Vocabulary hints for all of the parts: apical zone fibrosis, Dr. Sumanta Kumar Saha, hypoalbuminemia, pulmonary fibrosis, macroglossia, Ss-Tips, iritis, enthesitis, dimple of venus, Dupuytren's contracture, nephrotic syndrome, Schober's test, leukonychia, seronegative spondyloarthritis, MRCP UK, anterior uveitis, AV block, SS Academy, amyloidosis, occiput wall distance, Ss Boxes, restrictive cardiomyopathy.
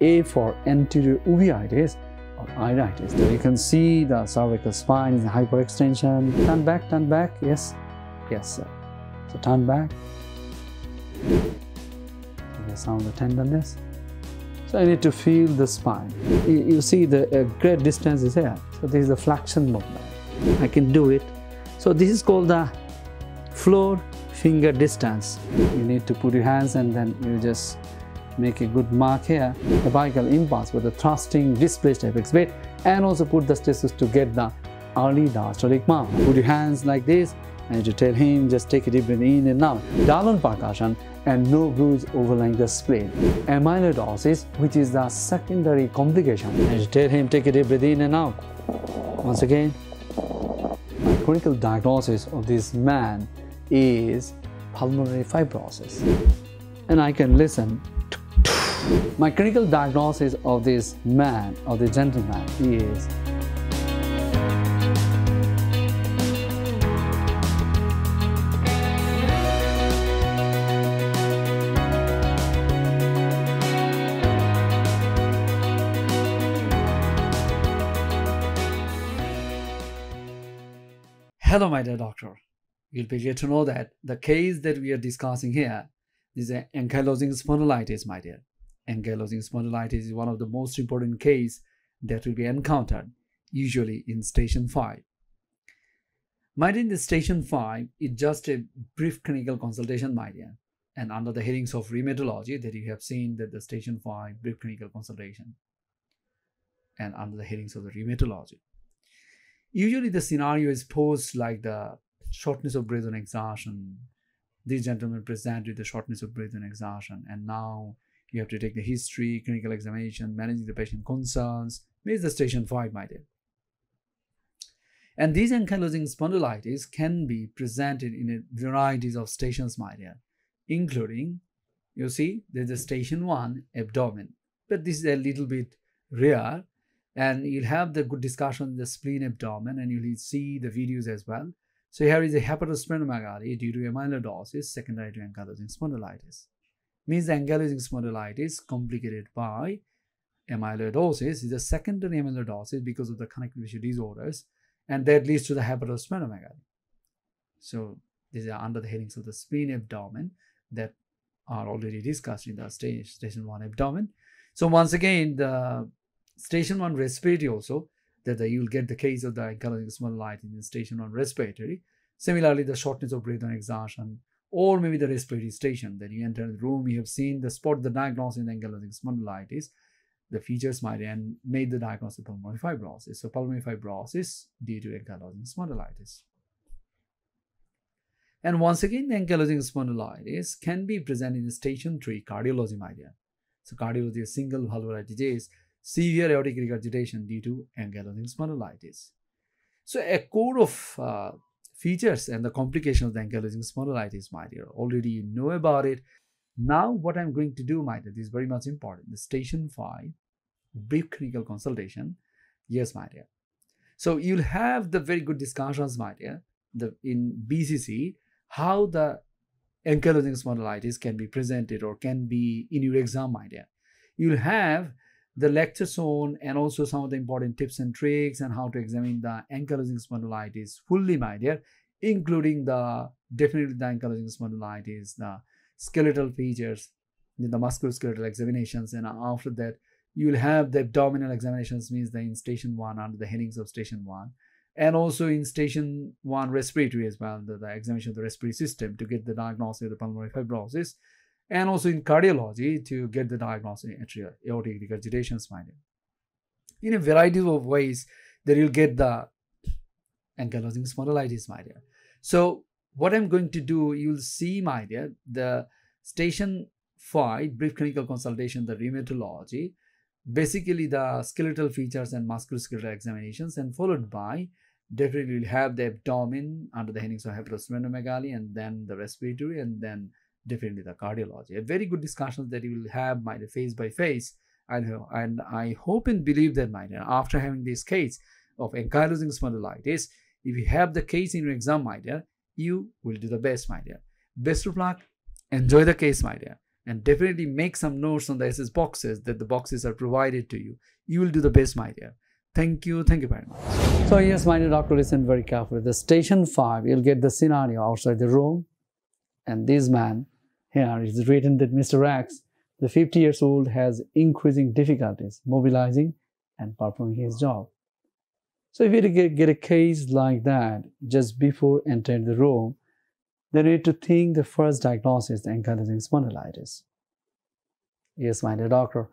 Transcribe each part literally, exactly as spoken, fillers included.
A for anterior uveitis or iritis. There you can see the cervical spine is hyperextension. Turn back, turn back. Yes, yes, sir. So turn back. The sound of tenderness. So I need to feel the spine. You, you see the uh, great distance is here. So this is the flexion movement. I can do it. So this is called the floor finger distance. You need to put your hands and then you just make a good mark here. The apical impasse with the thrusting displaced apex weight, and also put the stresses to get the early diastolic mark. Put your hands like this and you tell him just take a deep breath in and out. Downward percussion and no bruise overlying the spleen. Amyloidosis, which is the secondary complication. And you tell him take a deep breath in and out. Once again. Clinical diagnosis of this man is pulmonary fibrosis, and I can listen. My clinical diagnosis of this man, of the gentleman, is hello, my dear doctor. You'll be glad to know that the case that we are discussing here is an ankylosing spondylitis, my dear. Ankylosing spondylitis is one of the most important cases that will be encountered, usually in station five. My dear, in the station five, it's just a brief clinical consultation, my dear. And under the headings of rheumatology that you have seen that the station five brief clinical consultation. And under the headings of the rheumatology. Usually the scenario is posed like the shortness of breath on exhaustion. These gentlemen present with the shortness of breath on exhaustion, and now you have to take the history, clinical examination, managing the patient concerns. This is the station five, my dear. And these ankylosing spondylitis can be presented in a varieties of stations, my dear, including, you see, there's a station one, abdomen. But this is a little bit rare. And you'll have the good discussion in the spleen abdomen, and you'll see the videos as well. So here is a hepatosplenomegaly due to amyloidosis secondary to ankylosing spondylitis. Means the ankylosing spondylitis complicated by amyloidosis is a secondary amyloidosis because of the connective tissue disorders, and that leads to the hepatosplenomegaly. So these are under the headings of the spleen abdomen that are already discussed in the stage, station one abdomen. So once again, the station one respiratory also, that the, you'll get the case of the ankylosing spondylitis in station one respiratory. Similarly, the shortness of breath on exhaustion, or maybe the respiratory station. Then you enter the room, you have seen the spot, the diagnosis in the ankylosing spondylitis, the features might and made the diagnosis of pulmonary fibrosis. So pulmonary fibrosis due to ankylosing spondylitis. And once again, the ankylosing spondylitis can be presented in station three, cardiology, my dear. So cardiology is single valvular disease. Severe aortic regurgitation due to ankylosing spondylitis. So a core of uh, features and the complications of the ankylosing spondylitis, my dear, already you know about it. Now what I'm going to do, my dear, this is very much important. The station five, brief clinical consultation. Yes, my dear. So you'll have the very good discussions, my dear, the, in B C C, how the ankylosing spondylitis can be presented or can be in your exam, my dear. You'll have the lecture zone and also some of the important tips and tricks and how to examine the ankylosing spondylitis fully, my dear, including the definitely the ankylosing spondylitis, the skeletal features, the musculoskeletal examinations, and after that you'll have the abdominal examinations, means the in station one under the headings of station one, and also in station one respiratory as well, the, the examination of the respiratory system to get the diagnosis of the pulmonary fibrosis. And also in cardiology to get the diagnosis in aortic regurgitation, my dear. In a variety of ways that you'll get the ankylosing spondylitis, my dear. So what I'm going to do, you'll see, my dear, the station five, brief clinical consultation, the rheumatology, basically the skeletal features and musculoskeletal examinations, and followed by definitely you'll have the abdomen under the headings of hepatosplenomegaly, and then the respiratory, and then definitely the cardiology. A very good discussion that you will have, my dear, face by face. And, and I hope and believe that, my dear, after having this case of ankylosing spondylitis, if you have the case in your exam, my dear, you will do the best, my dear. Best of luck. Enjoy the case, my dear. and definitely make some notes on the S S boxes that the boxes are provided to you. You will do the best, my dear. Thank you. Thank you very much. So yes, my dear doctor, listen very carefully. The station five, you'll get the scenario outside the room. And this man here is written that Mister X, the fifty years old, has increasing difficulties mobilizing and performing his job. So if you get a case like that just before entering the room, then you need to think the first diagnosis, the ankylosing spondylitis. Yes, my dear doctor,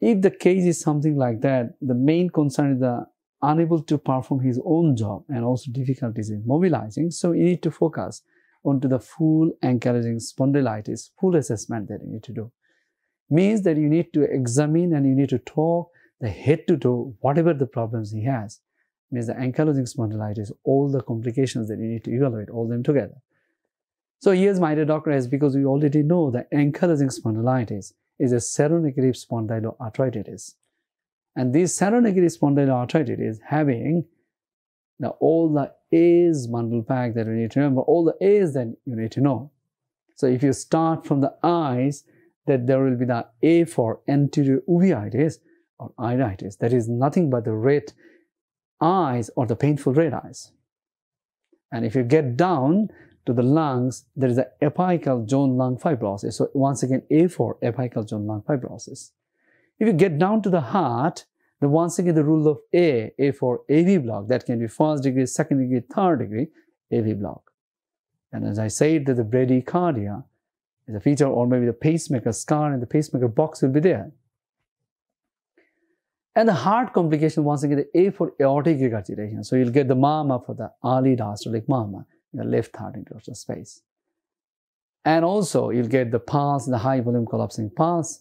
if the case is something like that, the main concern is the unable to perform his own job and also difficulties in mobilizing. So you need to focus onto the full ankylosing spondylitis, full assessment that you need to do. Means that you need to examine and you need to talk the head to toe, whatever the problems he has. Means the ankylosing spondylitis, all the complications that you need to evaluate, all them together. So here's my dear doctor, as because we already know that ankylosing spondylitis is a seronegative spondyloarthritis. And this seronegative spondyloarthritis is having now all the A's bundle pack that you need to remember, all the A's that you need to know. So if you start from the eyes, that there will be the A for anterior uveitis or iritis. That is nothing but the red eyes or the painful red eyes. And if you get down to the lungs, there is the apical zone lung fibrosis. So once again, A for apical zone lung fibrosis. If you get down to the heart, then once again the rule of A, A for A V block, that can be first degree, second degree, third degree, A V block. And as I said, that the bradycardia is a feature, or maybe the pacemaker scar and the pacemaker box will be there. And the heart complication, once again, the A for aortic regurgitation. So you'll get the murmur for the early diastolic murmur in the left heart interosseous space. And also you'll get the pulse, the high volume collapsing pulse.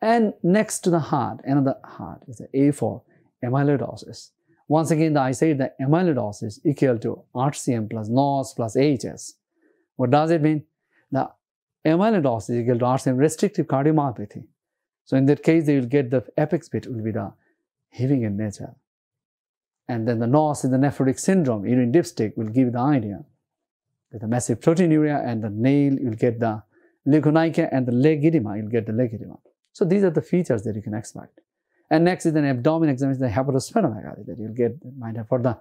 And next to the heart, another heart is the A for amyloidosis. Once again, I say that amyloidosis equal to R C M plus N O S plus A H S. What does it mean? The amyloidosis is equal to R C M, restrictive cardiomyopathy. So in that case, they will get the apex bit will be the heaving in nature. And then the N O S is the nephrotic syndrome, urine dipstick will give the idea that the massive proteinuria, and the nail you'll get the leukonychia, and the leg edema, you'll get the leg edema. So these are the features that you can expect. And next is an abdomen examination, the hepatosplenomegaly that you'll get for the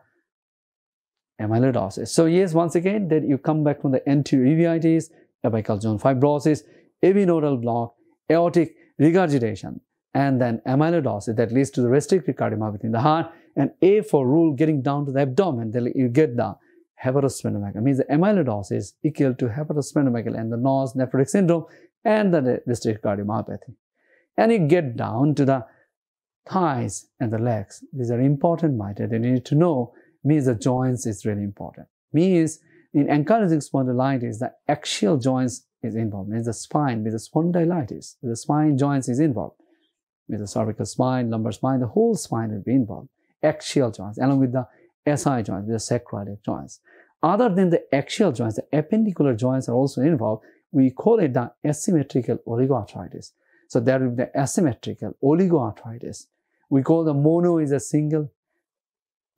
amyloidosis. So yes, once again, that you come back from the anterior uveitis, apical zone fibrosis, A V nodal block, aortic regurgitation, and then amyloidosis that leads to the restrictive cardiomyopathy in the heart, and A for rule getting down to the abdomen, then you get the hepatosplenomegaly. Means the amyloidosis equal to hepatosplenomegaly and the N O S, nephrotic syndrome, and the restrictive cardiomyopathy. And you get down to the thighs and the legs. These are important, my dear, that you need to know. Means the joints is really important. Means in ankylosing spondylitis, the axial joints is involved. Means the spine, means the spondylitis, the spine joints is involved. Means the cervical spine, lumbar spine, the whole spine will be involved. Axial joints, along with the S I joints, the sacroiliac joints. Other than the axial joints, the appendicular joints are also involved. We call it the asymmetrical oligoarthritis. So there will be the asymmetrical oligoarthritis. We call the mono is a single,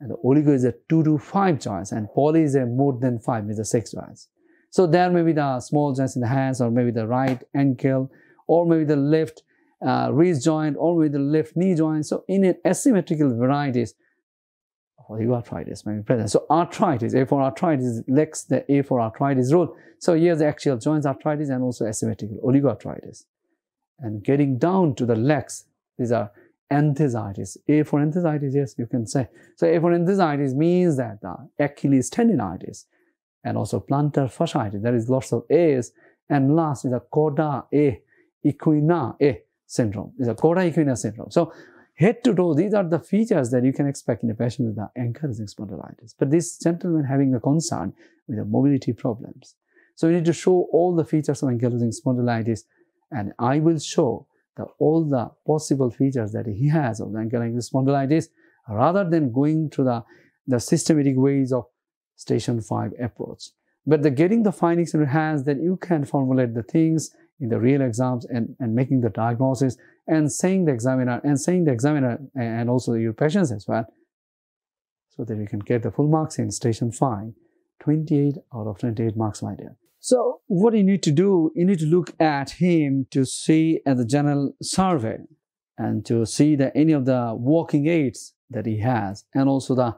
and the oligo is a two to five joints, and poly is a more than five, means the six joints. So there may be the small joints in the hands, or maybe the right ankle, or maybe the left uh, wrist joint, or maybe the left knee joint. So in an asymmetrical varieties, oligoarthritis may be present. So arthritis, A for arthritis, legs, the A for arthritis rule. So here's the axial joints arthritis and also asymmetrical oligoarthritis. And getting down to the legs, these are enthesitis. A for enthesitis, yes, you can say. So A for enthesitis means that the Achilles tendinitis and also plantar fasciitis. There is lots of A's. And last is a chorda A, equina A syndrome. It's a chorda equina syndrome. So head to toe, these are the features that you can expect in a patient with the ankylosing spondylitis. But this gentleman having a concern with the mobility problems. So you need to show all the features of ankylosing spondylitis. And I will show the, all the possible features that he has of the ankylosing spondylitis, rather than going through the, the systematic ways of station five approach. But the getting the findings in your hands, that you can formulate the things in the real exams, and, and making the diagnosis, and saying the examiner, and saying the examiner, and also your patients as well, so that you can get the full marks in station five, twenty-eight out of twenty-eight marks, my dear. So what you need to do, you need to look at him to see at the general survey and to see that any of the walking aids that he has, and also the,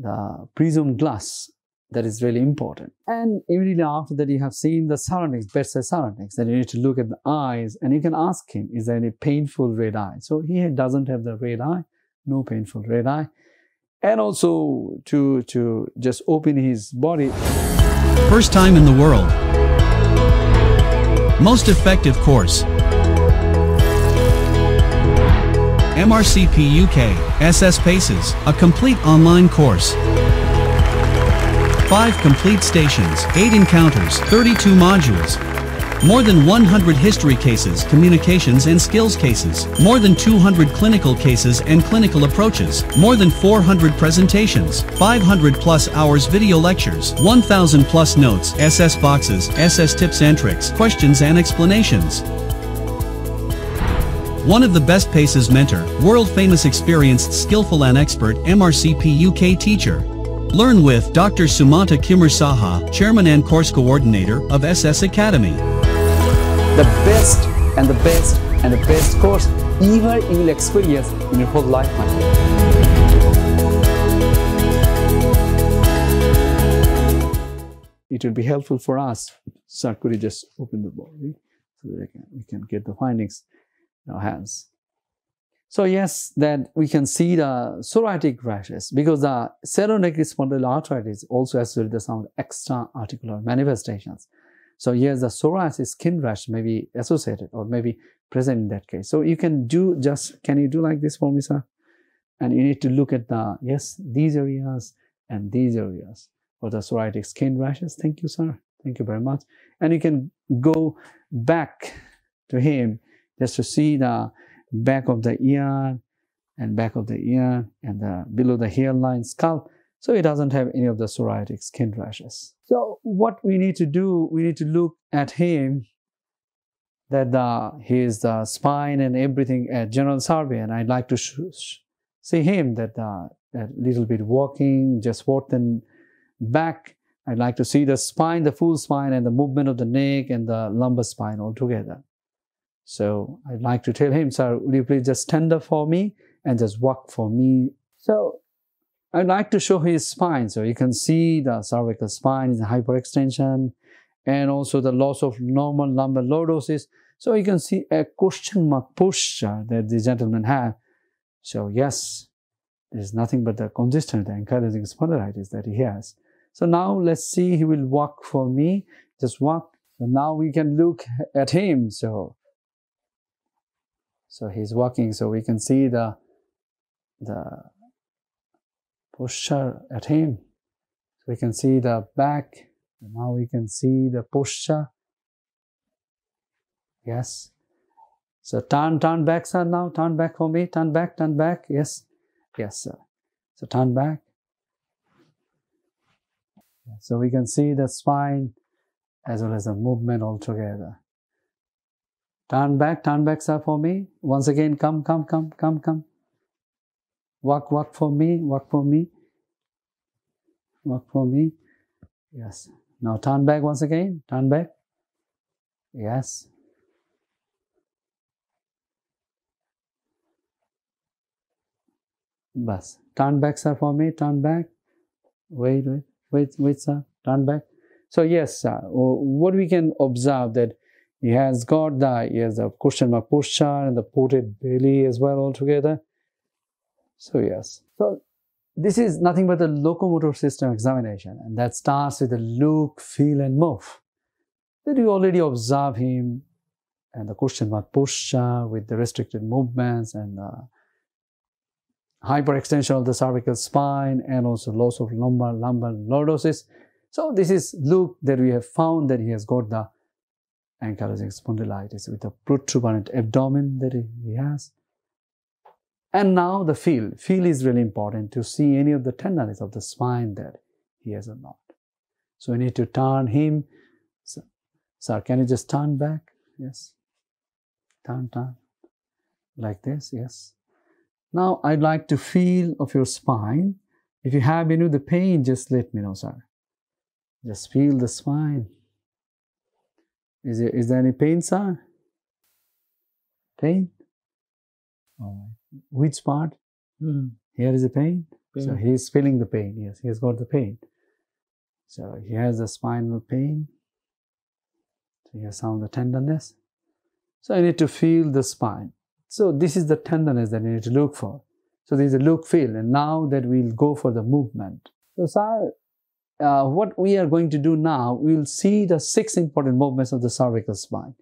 the prism glass that is really important. And immediately after that, you have seen the surroundings, bedside surroundings, then you need to look at the eyes and you can ask him, is there any painful red eye? So he doesn't have the red eye, no painful red eye. And also to, to just open his body. First time in the world. Most effective course. M R C P U K, S S Paces, a complete online course. five complete stations, eight encounters, thirty-two modules. More than one hundred history cases, communications and skills cases, more than two hundred clinical cases and clinical approaches, more than four hundred presentations, five hundred plus hours video lectures, one thousand plus notes, S S boxes, S S tips and tricks, questions and explanations. One of the best PACES mentor, world-famous experienced skillful and expert M R C P U K teacher. Learn with Doctor Sumanta Kumar Saha, Chairman and Course Coordinator of S S Academy. The best and the best and the best course ever you will experience in your whole lifetime. It will be helpful for us. So could you just open the body so that we can, we can get the findings in our hands. So yes, that we can see the psoriatic rashes, because the seronegative spondyloarthritis also associated with some extra articular manifestations. So yes, the psoriasis skin rash may be associated or may be present in that case. So you can do just, can you do like this for me, sir? And you need to look at the, yes, these areas and these areas for the psoriatic skin rashes. Thank you, sir. Thank you very much. And you can go back to him just to see the back of the ear and back of the ear and the, below the hairline scalp. So it doesn't have any of the psoriatic skin rashes. So what we need to do, we need to look at him, that the, his the spine and everything at general survey. And I'd like to sh sh see him that a little bit walking, just forth and back. I'd like to see the spine, the full spine and the movement of the neck and the lumbar spine all together. So I'd like to tell him, sir, would you please just stand up for me and just walk for me. So I'd like to show his spine, so you can see the cervical spine is hyperextension and also the loss of normal lumbar lordosis. So you can see a question mark posture that the gentleman had. So yes, there's nothing but the consistent ankylosing spondylitis that he has. So now let's see, he will walk for me, just walk. So now we can look at him. So, so he's walking, so we can see the, the, posture at him. So we can see the back. Now we can see the posture. Yes. So turn, turn back, sir. Now turn back for me. Turn back, turn back. Yes. Yes, sir. So turn back. So we can see the spine as well as the movement altogether. Turn back, turn back, sir, for me. Once again, come, come, come, come, come. Walk, walk for me, walk for me, walk for me. Yes. Now turn back once again, turn back. Yes. Bas. Turn back, sir, for me, turn back. Wait, wait, wait, wait, sir, turn back. So yes, sir, what we can observe that he has got the, he has the question mark posture and the ported belly as well altogether. So yes, so this is nothing but the locomotor system examination, and that starts with the look, feel and move. That you already observe him and the question mark posture with the restricted movements and the hyperextension of the cervical spine and also loss of lumbar lumbar lordosis. So this is look that we have found that he has got the ankylosing spondylitis with the protuberant abdomen that he has. And now the feel. Feel is really important to see any of the tenderness of the spine that he has or not. So we need to turn him. So, sir, can you just turn back? Yes. Turn, turn. Like this, yes. Now I'd like to feel of your spine. If you have any of the pain, just let me know, sir. Just feel the spine. Is there, is there any pain, sir? Pain? All right. Which part? Mm. Here is a pain. pain. So he is feeling the pain. Yes, he has got the pain. So he has the spinal pain. So he has some of the tenderness. So I need to feel the spine. So this is the tenderness that you need to look for. So this is a look, feel, and now that we'll go for the movement. So sir, uh, what we are going to do now, we'll see the six important movements of the cervical spine.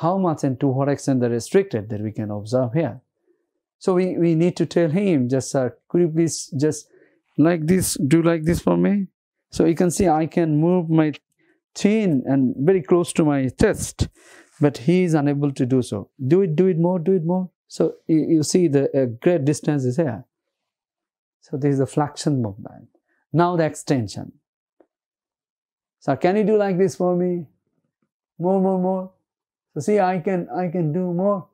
How much and to what extent they're restricted that we can observe here. So we, we need to tell him, just sir, could you please just like this, do like this for me? So you can see I can move my chin and very close to my chest, but he is unable to do so. Do it, do it more, do it more. So you, you see the uh, great distance is here. So this is the flexion movement. Now the extension. So can you do like this for me? More, more, more. So see, I can, I can do more,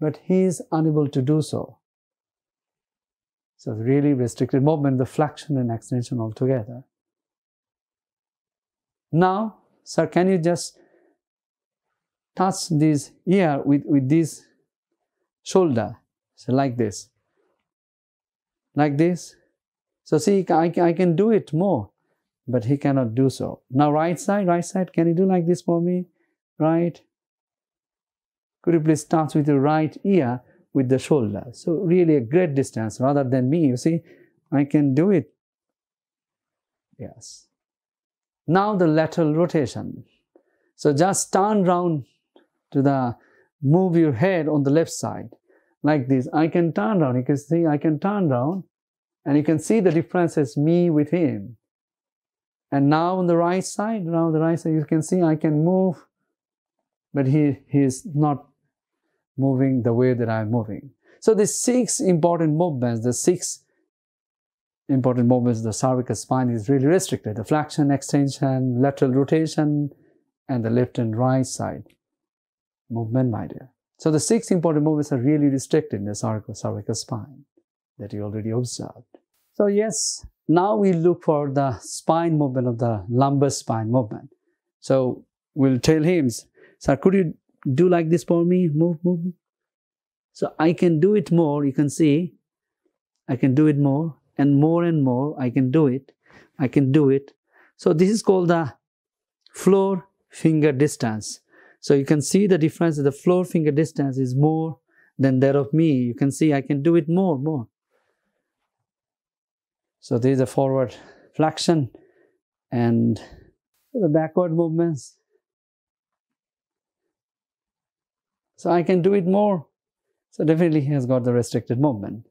but he is unable to do so. So really restricted movement, the flexion and extension altogether. Now, sir, can you just touch this ear with, with this shoulder? So like this, like this. So see, I, I can do it more, but he cannot do so. Now right side, right side, can you do like this for me? Right. Could you please touch with your right ear with the shoulder? So really a great distance rather than me. You see, I can do it. Yes. Now the lateral rotation. So just turn round to the, move your head on the left side like this. I can turn round. You can see I can turn round, and you can see the difference is me with him. And now on the right side, now the right side, you can see I can move, but he, he is not moving the way that I'm moving. So the six important movements, the six important movements of the cervical spine is really restricted. The flexion, extension, lateral rotation, and the left and right side movement, my dear. So the six important movements are really restricted in the cervical, cervical spine that you already observed. So yes, now we look for the spine movement of the lumbar spine movement. So we'll tell him, sir, could you do like this for me? Move, move. So I can do it more. You can see I can do it more and more and more. I can do it. I can do it. So this is called the floor finger distance. So you can see the difference. The floor finger distance is more than that of me. You can see I can do it more, more. So there is a forward flexion and the backward movements. So I can do it more. So definitely he has got the restricted movement.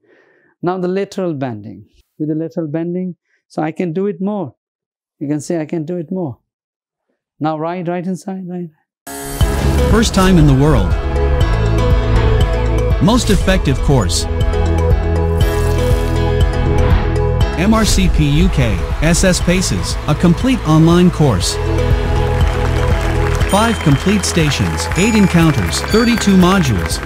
Now the lateral bending. With the lateral bending, so I can do it more. You can see I can do it more. Now right, right inside, right. First time in the world. Most effective course. M R C P U K, S S Paces, a complete online course. five complete stations, eight encounters, thirty-two modules,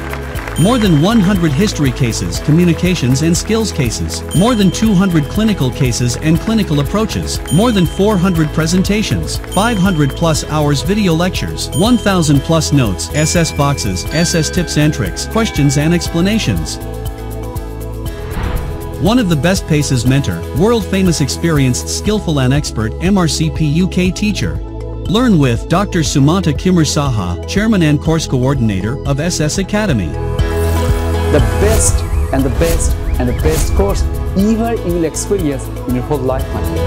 more than one hundred history cases, communications and skills cases, more than two hundred clinical cases and clinical approaches, more than four hundred presentations, five hundred plus hours video lectures, one thousand plus notes, S S boxes, S S tips and tricks, questions and explanations. One of the best PACES mentor, world famous experienced skillful and expert M R C P U K teacher. Learn with Doctor Sumanta Kumar Saha, Chairman and Course Coordinator of S S Academy. The best and the best and the best course ever you will experience in your whole life, my friend.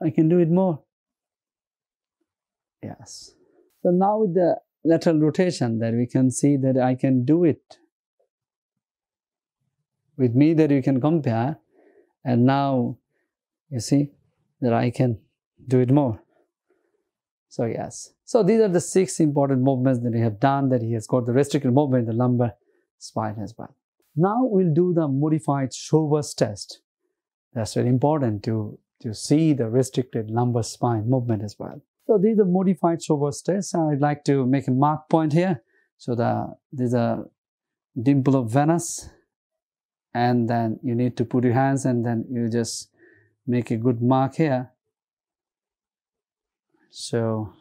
I can do it more. Yes. So now with the lateral rotation that we can see that I can do it. With me that you can compare. And now you see that I can do it more. So yes. So these are the six important movements that we have done, that he has got the restricted movement in the lumbar spine as well. Now we'll do the modified Schober's test. That's very important to, to see the restricted lumbar spine movement as well. So these are modified Schober's test. I'd like to make a mark point here. So the, there's a dimple of Venus. And then you need to put your hands and then you just make a good mark here. So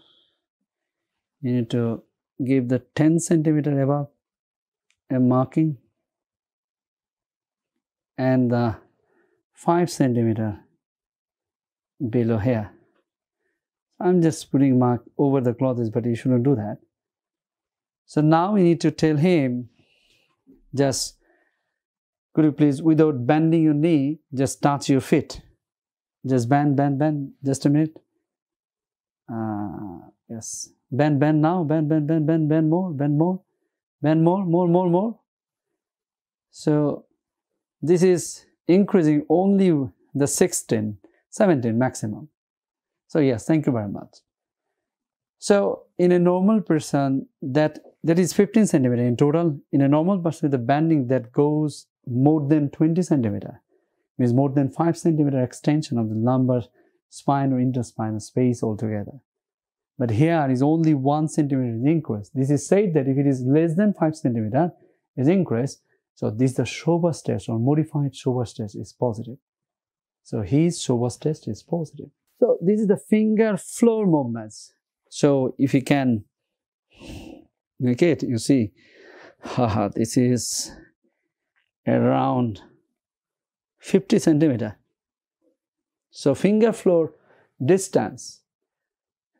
you need to give the ten centimeter above a marking and the five centimeter below here. I'm just putting mark over the clothes, but you shouldn't do that. So now we need to tell him, just could you please, without bending your knee, just touch your feet. Just bend, bend, bend, just a minute. Uh, yes, bend, bend now, bend, bend, bend, bend, bend more, bend more, bend more, more, more, more. So this is increasing only the sixteen, seventeen maximum. So yes, thank you very much. So in a normal person, that that is fifteen centimeter in total. In a normal person with a bending that goes more than twenty centimeter, means more than five centimeter extension of the lumbar spine or interspinal space altogether. But here is only one centimeter is increased. This is said that if it is less than five centimeter is increased, so this is the Schober's test or modified Schober's test is positive. So his Schober's test is positive. So this is the finger floor movements. So if you can make it, you see, haha, this is around fifty centimeter. So finger floor distance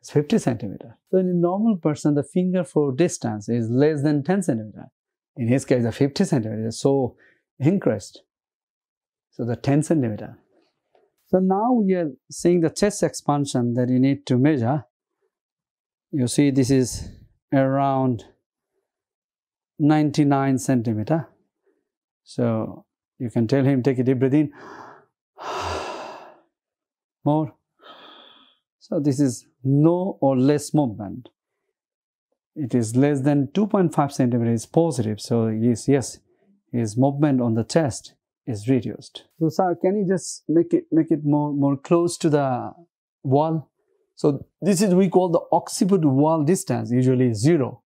is fifty centimeter. So in a normal person, the finger floor distance is less than ten centimeter. In his case, the fifty centimeter is so increased. So the ten centimeter. So now we are seeing the chest expansion that you need to measure. You see, this is around ninety-nine centimeter. So you can tell him, take a deep breath in, more. So this is no or less movement. It is less than two point five centimeter is positive. So yes, yes, his movement on the chest is reduced. So sir, can you just make it make it more more close to the wall? So this is we call the occiput wall distance, usually zero.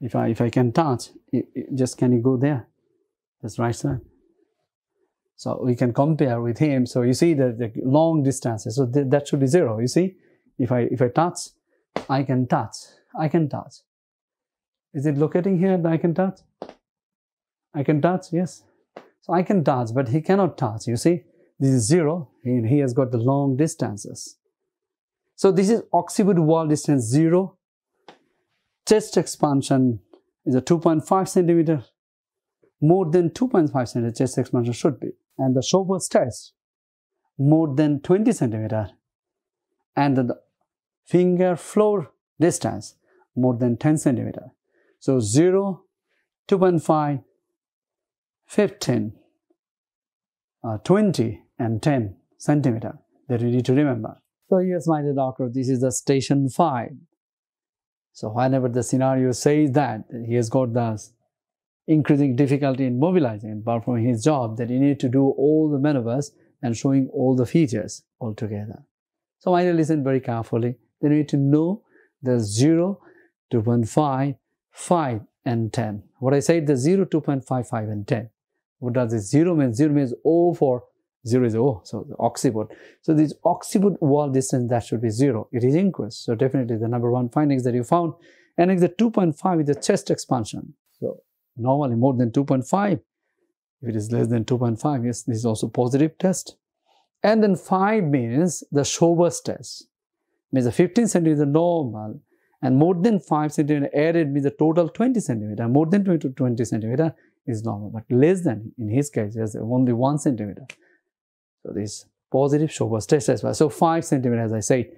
If I if I can touch, it, it just can you go there? That's right, sir. So we can compare with him. So you see the, the long distances. So th that should be zero. You see, if I if I touch, I can touch. I can touch. Is it locating here that I can touch? I can touch, yes. So I can touch, but he cannot touch. You see, this is zero, and he has got the long distances. So this is occiput wall distance zero. Chest expansion is a two point five centimeter. More than two point five centimeter chest expansion should be. And the Schober's test, more than twenty centimeter. And the finger floor distance, more than ten centimeter. So zero, two point five, fifteen, uh, twenty, and ten centimeter that you need to remember. So yes, my dear doctor, this is the station five. So whenever the scenario says that he has got the increasing difficulty in mobilizing and performing his job, that you need to do all the maneuvers and showing all the features altogether. So my dear, listen very carefully. Then you need to know the zero, two point five, five, and ten. What I said, the zero, two point five, five, and ten. What does this zero mean? Zero means O for zero is O, so the occiput. So this occiput wall distance, that should be zero. It is increased. So definitely the number one findings that you found. And it's the two point five with the chest expansion. So normally more than two point five. If it is less than two point five, yes, this is also positive test. And then five means the Schober's test. Means the fifteen centimeter is normal. And more than five centimeter added means the total twenty centimeter. More than twenty to twenty centimeter is normal. But less than, in his case, yes, only one centimeter. So this positive Schober's test as well. So five centimeter as I said.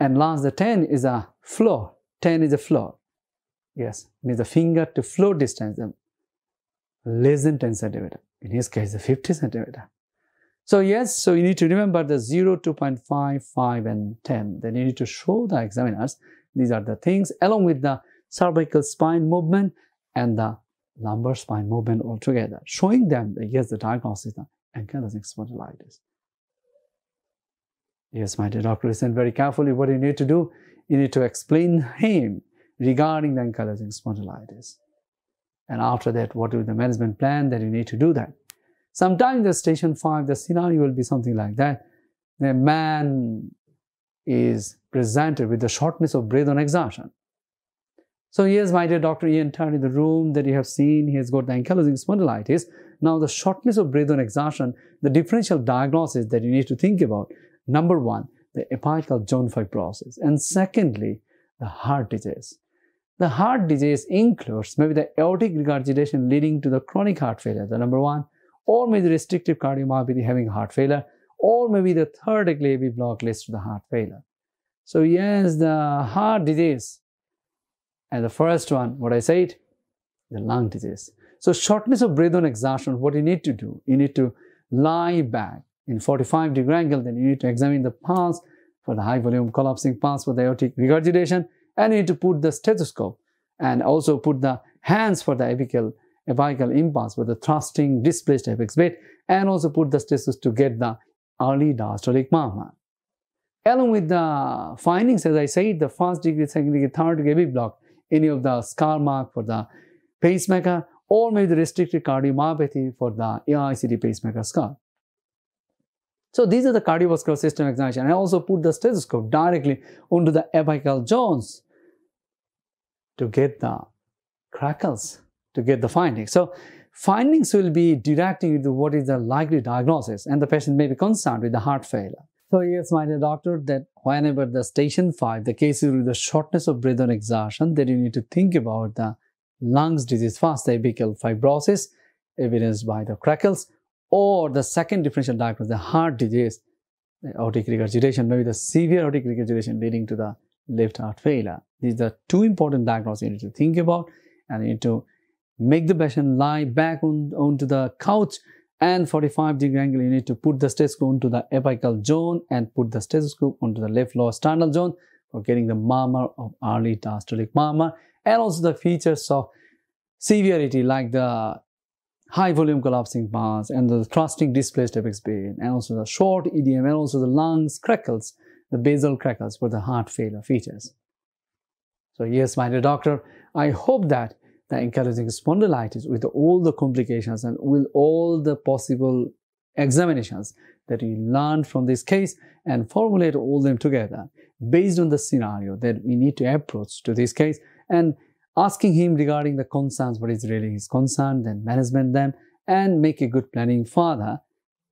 And last, the ten is a floor. ten is a floor. Yes, means the finger to floor distance, less than ten centimeter. In his case, the fifty centimeter. So yes, so you need to remember the zero, two point five, five, and ten. Then you need to show the examiners. These are the things along with the cervical spine movement and the lumbar spine movement altogether, showing them that yes, the diagnosis is ankylosing spondylitis. Yes, my dear doctor, listen very carefully. What you need to do, you need to explain him regarding the ankylosing spondylitis. And after that, what will be the management plan that you need to do that? Sometimes the station five, the scenario will be something like that. The man is presented with the shortness of breath on exertion. So here's my dear Doctor Ian Turner in the room that you have seen. He has got the ankylosing spondylitis. Now the shortness of breath on exertion, the differential diagnosis that you need to think about. Number one, the apical zone fibrosis. And secondly, the heart disease. The heart disease includes maybe the aortic regurgitation leading to the chronic heart failure, the number one, or maybe the restrictive cardiomyopathy having heart failure, or maybe the third A V block leads to the heart failure. So yes, the heart disease. And the first one, what I said, the lung disease. So shortness of breath on exertion, what you need to do, you need to lie back in forty-five degree angle, then you need to examine the pulse for the high volume collapsing pulse for the aortic regurgitation, and you need to put the stethoscope and also put the hands for the apical, apical impulse with the thrusting displaced apex weight, and also put the stethoscope to get the early diastolic movement. Along with the findings, as I said, the first degree, second degree, third degree A V block, any of the scar mark for the pacemaker, or maybe the restricted cardiomyopathy for the A I C D pacemaker scar. So these are the cardiovascular system examination. I also put the stethoscope directly onto the apical zones to get the crackles, to get the findings. So findings will be directing you to what is the likely diagnosis, and the patient may be concerned with the heart failure. So yes, my dear doctor, that whenever the station five, the cases with the shortness of breath on exertion, that you need to think about the lungs disease first, the apical fibrosis, evidenced by the crackles, or the second differential diagnosis, the heart disease, the aortic regurgitation, maybe the severe aortic regurgitation leading to the left heart failure. These are two important diagnoses you need to think about, and you need to make the patient lie back on, onto the couch, and forty-five degree angle you need to put the stethoscope onto the apical zone and put the stethoscope onto the left lower sternal zone for getting the murmur of early diastolic murmur, and also the features of severity like the high volume collapsing bars and the thrusting displaced apex vein, and also the short E D M, and also the lungs crackles, the basal crackles for the heart failure features. So yes, my dear doctor, I hope that the ankylosing spondylitis with all the complications and with all the possible examinations that we learned from this case and formulate all them together based on the scenario that we need to approach to this case, and asking him regarding the concerns, what is really his concern, then management them and make a good planning further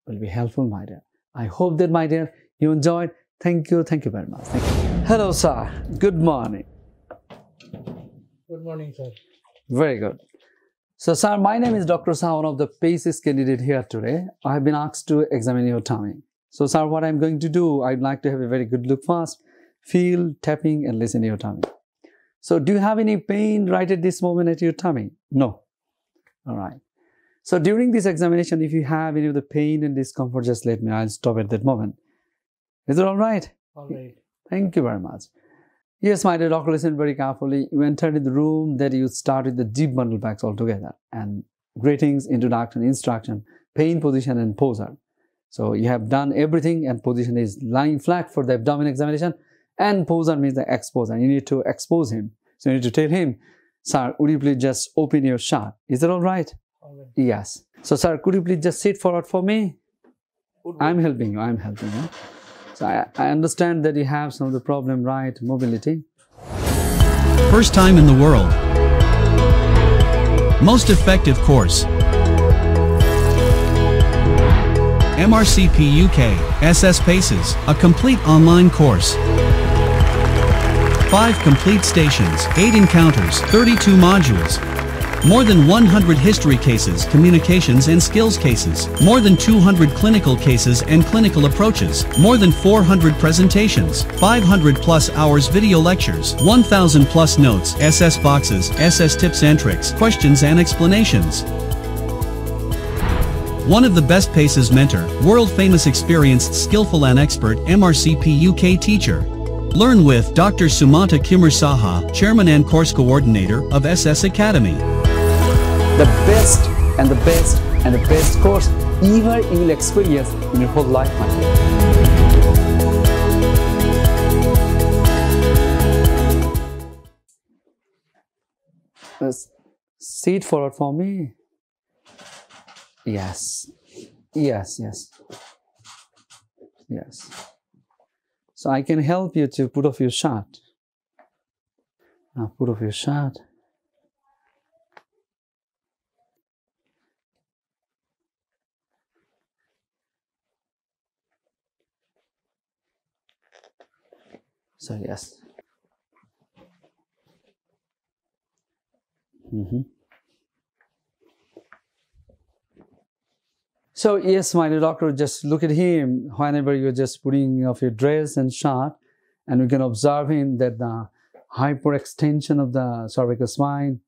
will be helpful, my dear. I hope that, my dear, you enjoyed. Thank you. Thank you very much. Thank you. Hello, sir. Good morning. Good morning, sir. Very good. So, sir, my name is Doctor Saha, one of the PACES candidate here today. I have been asked to examine your tummy. So, sir, what I'm going to do, I'd like to have a very good look first. Feel, tapping and listen to your tummy. So, do you have any pain right at this moment at your tummy? No. All right. So, during this examination, if you have any of the pain and discomfort, just let me know. I'll stop at that moment. Is it all right? All right. Thank you very much. Yes, my dear doctor, listen very carefully. You entered in the room that you started the deep bundle packs altogether. And greetings, introduction, instruction, pain, position and posture. So, you have done everything, and position is lying flat for the abdomen examination. And posure means the exposure. You need to expose him. So you need to tell him, sir, would you please just open your shirt? Is that all right? All right. Yes. So, sir, could you please just sit forward for me? I'm helping you. I'm helping you. So I, I understand that you have some of the problem, right? Mobility. First time in the world. Most effective course. M R C P U K, S S Paces, a complete online course. five complete stations, eight encounters, thirty-two modules, more than one hundred history cases, communications and skills cases, more than two hundred clinical cases and clinical approaches, more than four hundred presentations, five hundred plus hours video lectures, one thousand plus notes, S S boxes, S S tips and tricks, questions and explanations. One of the best PACES mentor, world-famous experienced skillful and expert M R C P U K teacher. Learn with Doctor Sumanta Kumar Saha, Chairman and Course Coordinator of S S Academy. The best and the best and the best course ever you will experience in your whole life, my friend. Let's sit forward for me. Yes. Yes, yes. Yes. So I can help you to put off your shirt. Now put off your shirt. So yes. Mm-hmm. So yes, my doctor, just look at him whenever you're just putting off your dress and shirt, and we can observe him that the hyperextension of the cervical spine,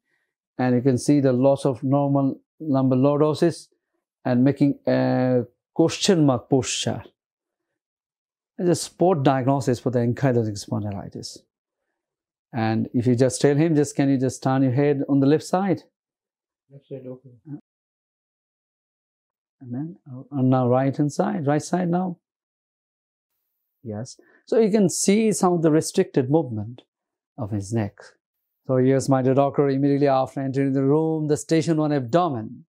and you can see the loss of normal lumbar lordosis and making a question mark posture. It's a spot diagnosis for the ankylosing spondylitis. And if you just tell him, just can you just turn your head on the left side? Left side, okay. And then, and now right hand side, right side now. Yes. So you can see some of the restricted movement of his neck. So yes, my dear doctor, immediately after entering the room, the station one abdomen.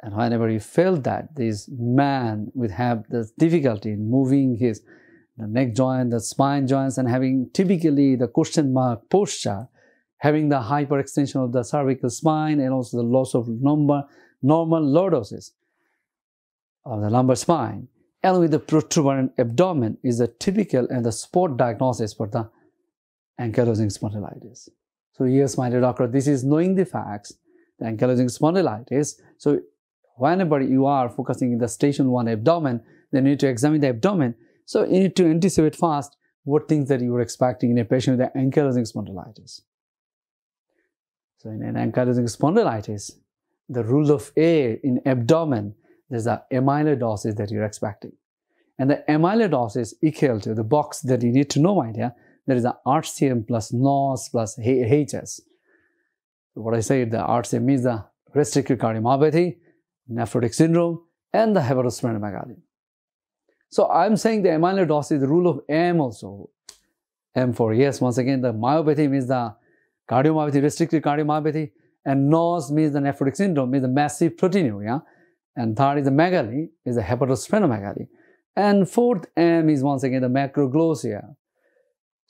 And whenever you feel that this man would have the difficulty in moving his the neck joint, the spine joints, and having typically the question mark posture, having the hyperextension of the cervical spine and also the loss of number, normal lordosis of the lumbar spine, along with the protuberant abdomen, is the typical and the spot diagnosis for the ankylosing spondylitis. So yes, my dear doctor, this is knowing the facts, the ankylosing spondylitis. So whenever you are focusing in the station one abdomen, then you need to examine the abdomen. So you need to anticipate first what things that you were expecting in a patient with ankylosing spondylitis. So in an ankylosing spondylitis, the rule of A in abdomen, there's an amyloidosis that you're expecting. And the amyloidosis equal to the box that you need to know, my dear, there is an R C M plus N O S plus H S. What I said, the R C M means the restrictive cardiomyopathy, nephrotic syndrome, and the hepatosplenomegaly. So I'm saying the amyloidosis, the rule of M also. M for yes, once again, the myopathy means the cardiomyopathy, restricted cardiomyopathy, and N O S means the nephrotic syndrome, means the massive proteinuria, and third is the megaly, is the hepatosplenomegaly, and fourth M is once again the macroglossia.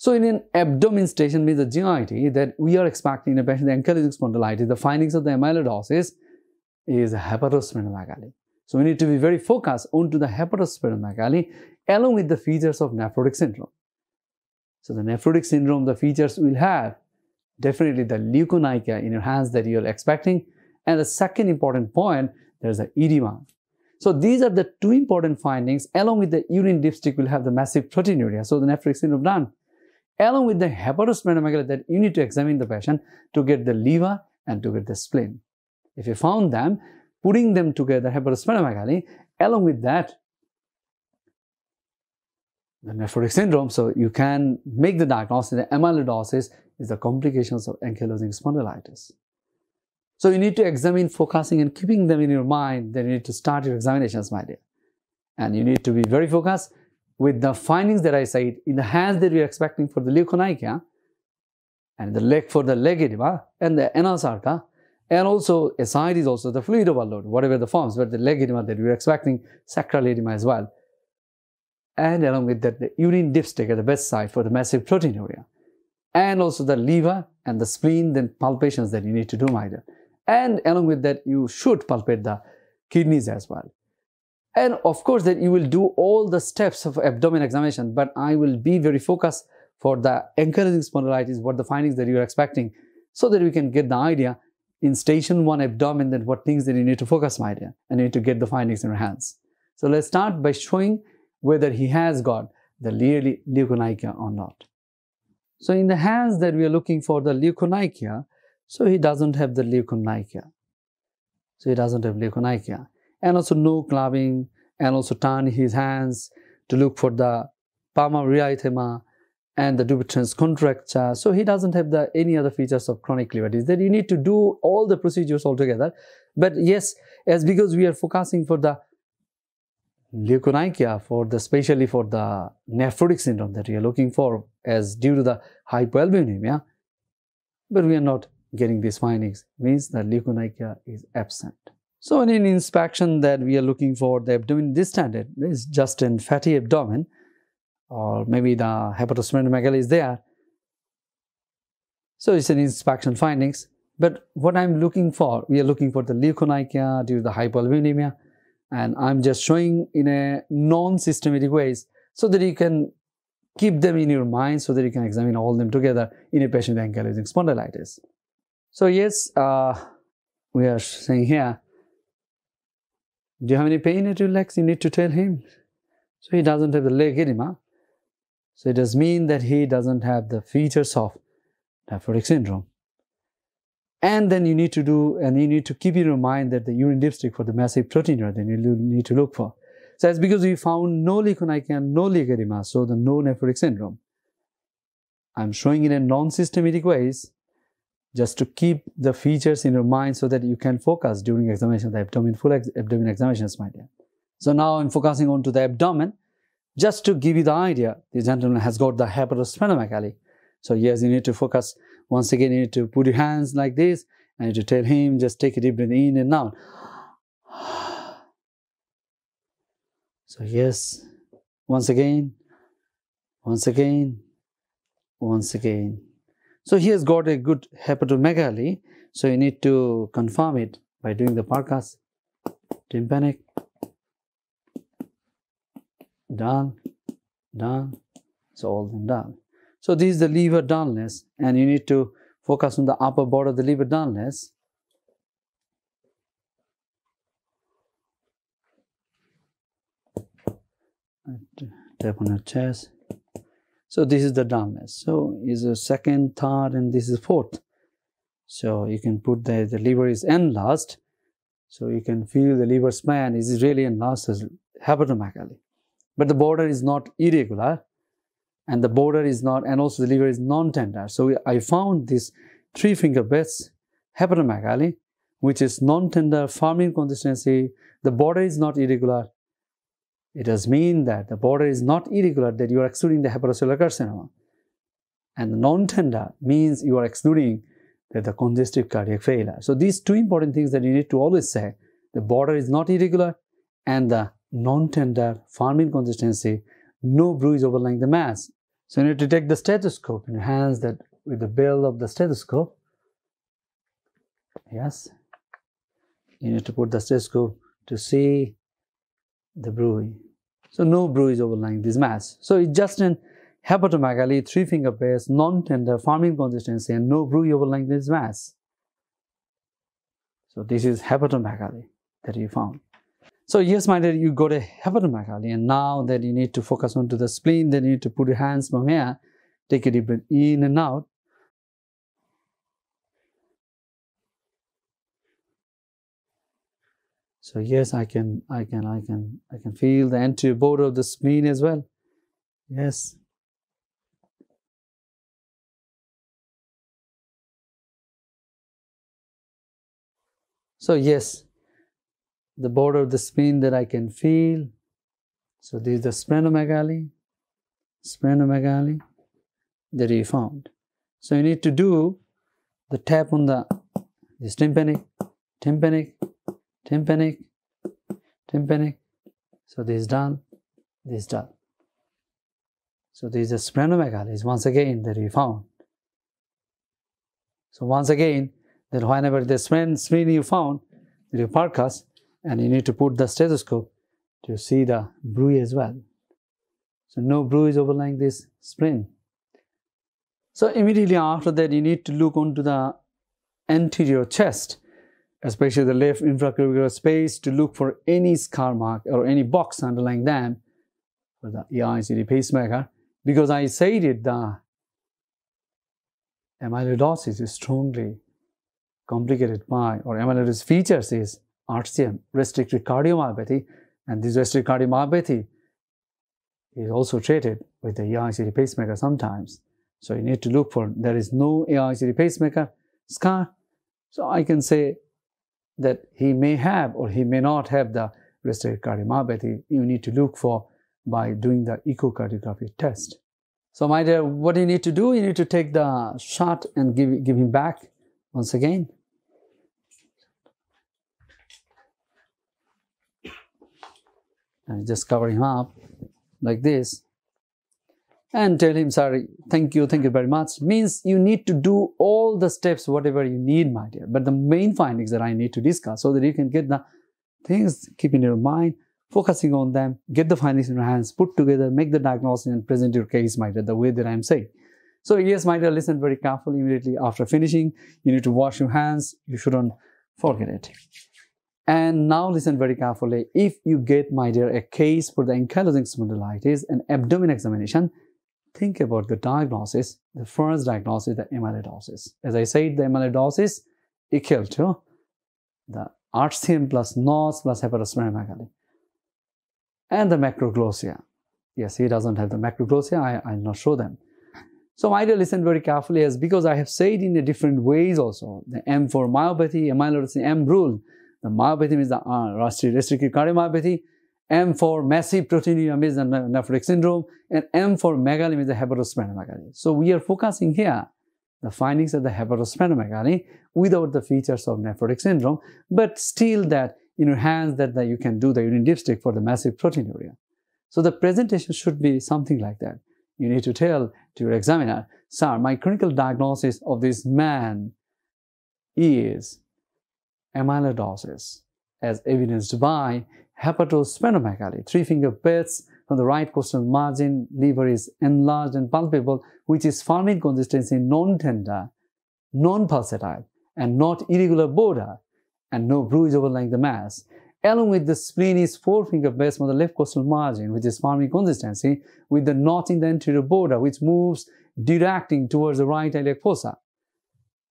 So in an abdomen station means the G I T that we are expecting in a patient with ankylosing spondylitis, the findings of the amyloidosis is hepatosplenomegaly. So we need to be very focused onto the hepatosplenomegaly along with the features of nephrotic syndrome. So the nephrotic syndrome, the features will have definitely the leukonychia in your hands that you're expecting. And the second important point, there's the edema. So these are the two important findings. Along with the urine dipstick will have the massive proteinuria. So the nephrotic syndrome done. Along with the hepatosplenomegaly that you need to examine the patient to get the liver and to get the spleen. If you found them, putting them together, hepatosplenomegaly, along with that, the nephrotic syndrome, so you can make the diagnosis, the amyloidosis is the complications of ankylosing spondylitis. So you need to examine, focusing and keeping them in your mind, then you need to start your examinations, my dear. And you need to be very focused with the findings that I said, in the hands that we are expecting for the leukonychia, and the leg for the leg edema, and the anasarca, and also, aside is also the fluid overload, whatever the forms, but the leg edema that we are expecting, sacral edema as well. And along with that, the urine dipstick at the bedside for the massive proteinuria. And also the liver and the spleen, then palpations that you need to do, my dear. And along with that, you should palpate the kidneys as well. And of course, that you will do all the steps of abdomen examination, but I will be very focused for the ankylosing spondylitis, what the findings that you are expecting, so that we can get the idea in station one abdomen, then what things that you need to focus, my dear, and you need to get the findings in your hands. So let's start by showing whether he has got the leukonychia or not. So in the hands that we are looking for the leukonychia, so he doesn't have the leukonychia. So he doesn't have leukonychia. And also no clubbing, and also turn his hands to look for the palmar and the Dupuytren's contracture. So he doesn't have the any other features of chronic liver disease. That you need to do all the procedures altogether. But yes, as because we are focusing for the leukonychia, for the especially for the nephrotic syndrome that we are looking for, as due to the hypoalbuminemia, but we are not getting these findings. Means the leukonychia is absent. So in an inspection that we are looking for the abdomen, this standard is just in fatty abdomen, or maybe the hepatosplenomegaly is there. So it's an inspection findings. But what I'm looking for, we are looking for the leukonychia due to the hypoalbuminemia, and I'm just showing in a non-systematic ways so that you can keep them in your mind, so that you can examine all them together in a patient with ankylosing spondylitis. So yes, uh, we are saying here, do you have any pain at your legs? You need to tell him. So he doesn't have the leg edema. So it does mean that he doesn't have the features of nephrotic syndrome. And then you need to do, and you need to keep in your mind that the urine dipstick for the massive proteinuria, then you need to look for. So that's because we found no leukonychia, no leg edema, so the no nephrotic syndrome. I'm showing it in non-systematic ways, just to keep the features in your mind so that you can focus during examination of the abdomen, full ex abdomen examinations, my dear. So now I'm focusing on to the abdomen, just to give you the idea, the gentleman has got the hepatosplenomegaly. So yes, you need to focus. Once again, you need to put your hands like this, and you tell him, just take a deep breath in and out. So yes, once again, once again, once again. So he has got a good hepatomegaly. So you need to confirm it by doing the PACES, tympanic, done, done, so all them done. So this is the liver dullness, and you need to focus on the upper border of the liver dullness. Tap on your chest. So this is the dullness. So is a second, third, and this is fourth. So you can put the, the liver is enlarged. So you can feel the liver span is really enlarged as hepatomegaly. But the border is not irregular. And the border is not, and also the liver is non-tender. So we, I found this three finger best hepatomegaly, which is non-tender, firm in consistency. The border is not irregular. It does mean that the border is not irregular, that you are excluding the hepatocellular carcinoma. And the non-tender means you are excluding that the congestive cardiac failure. So these two important things that you need to always say: the border is not irregular, and the non-tender, firm in consistency, no bruise overlying the mass. So you need to take the stethoscope in your hands, that with the bell of the stethoscope. Yes. You need to put the stethoscope to see the bruise. So no bruise overlying this mass. So it's just an hepatomegaly, three finger base, non-tender, firming consistency, and no bruise overlying this mass. So this is hepatomegaly that you found. So yes, my dear, you got a hepatomegaly, and now that you need to focus onto the spleen, then you need to put your hands from here, take a deep breath in and out. So yes, I can, I can, I can, I can feel the anterior border of the spleen as well. Yes. So yes, the border of the spleen that I can feel. So this is the splenomegaly, splenomegaly that you found. So you need to do the tap on the this tympanic, tympanic, tympanic, tympanic. So this is done, this is done. So this is the splenomegaly once again that you found. So once again, that whenever the spleen you found, you PACES, and you need to put the stethoscope to see the bruise as well. So no bruise overlying this spleen. So immediately after that, you need to look onto the anterior chest, especially the left infraclavicular space, to look for any scar mark or any box underlying them for the A I C D pacemaker, because I said it, the amyloidosis is strongly complicated by, or amyloidosis features is R C M, restrictive cardiomyopathy, and this restrictive cardiomyopathy is also treated with the A I C D pacemaker sometimes. So you need to look for, there is no A I C D pacemaker scar. So I can say that he may have or he may not have the restrictive cardiomyopathy. You need to look for by doing the echocardiography test. So my dear, what you need to do, you need to take the shot and give, give him back once again. and just cover him up like this and tell him, sorry, thank you, thank you very much. Means you need to do all the steps, whatever you need, my dear. But the main findings that I need to discuss so that you can get the things, keep in your mind, focusing on them, get the findings in your hands, put together, make the diagnosis and present your case, my dear, the way that I am saying. So yes, my dear, listen very carefully immediately after finishing. You need to wash your hands. You shouldn't forget it. And now listen very carefully. If you get, my dear, a case for the ankylosing spondylitis and abdomen examination, think about the diagnosis. The first diagnosis, the amyloidosis. As I said, the amyloidosis equal to the R C M plus N O S plus hepatosplenomegaly. And the macroglossia. Yes, he doesn't have the macroglossia. I, I'll not show them. So my dear, listen very carefully, as because I have said in a different ways also. The M for myopathy, amyloidosis, M rule. The myopathy means the uh, restrictive cardiomyopathy. M for massive proteinuria means the nephrotic syndrome. And M for megaly means the hepatosplenomegaly. So we are focusing here the findings of the hepatosplenomegaly without the features of nephrotic syndrome, but still that in your hands that the, you can do the urine dipstick for the massive proteinuria. So the presentation should be something like that. You need to tell to your examiner, sir, my clinical diagnosis of this man is amyloidosis as evidenced by hepatosplenomegaly. Three finger pets from the right costal margin, liver is enlarged and palpable, which is firm in consistency, non-tender, non-pulsatile, and not irregular border, and no bruise overlying the mass. Along with the spleen is four finger based on the left costal margin, which is firm in consistency, with the knot in the anterior border, which moves directing towards the right iliac fossa,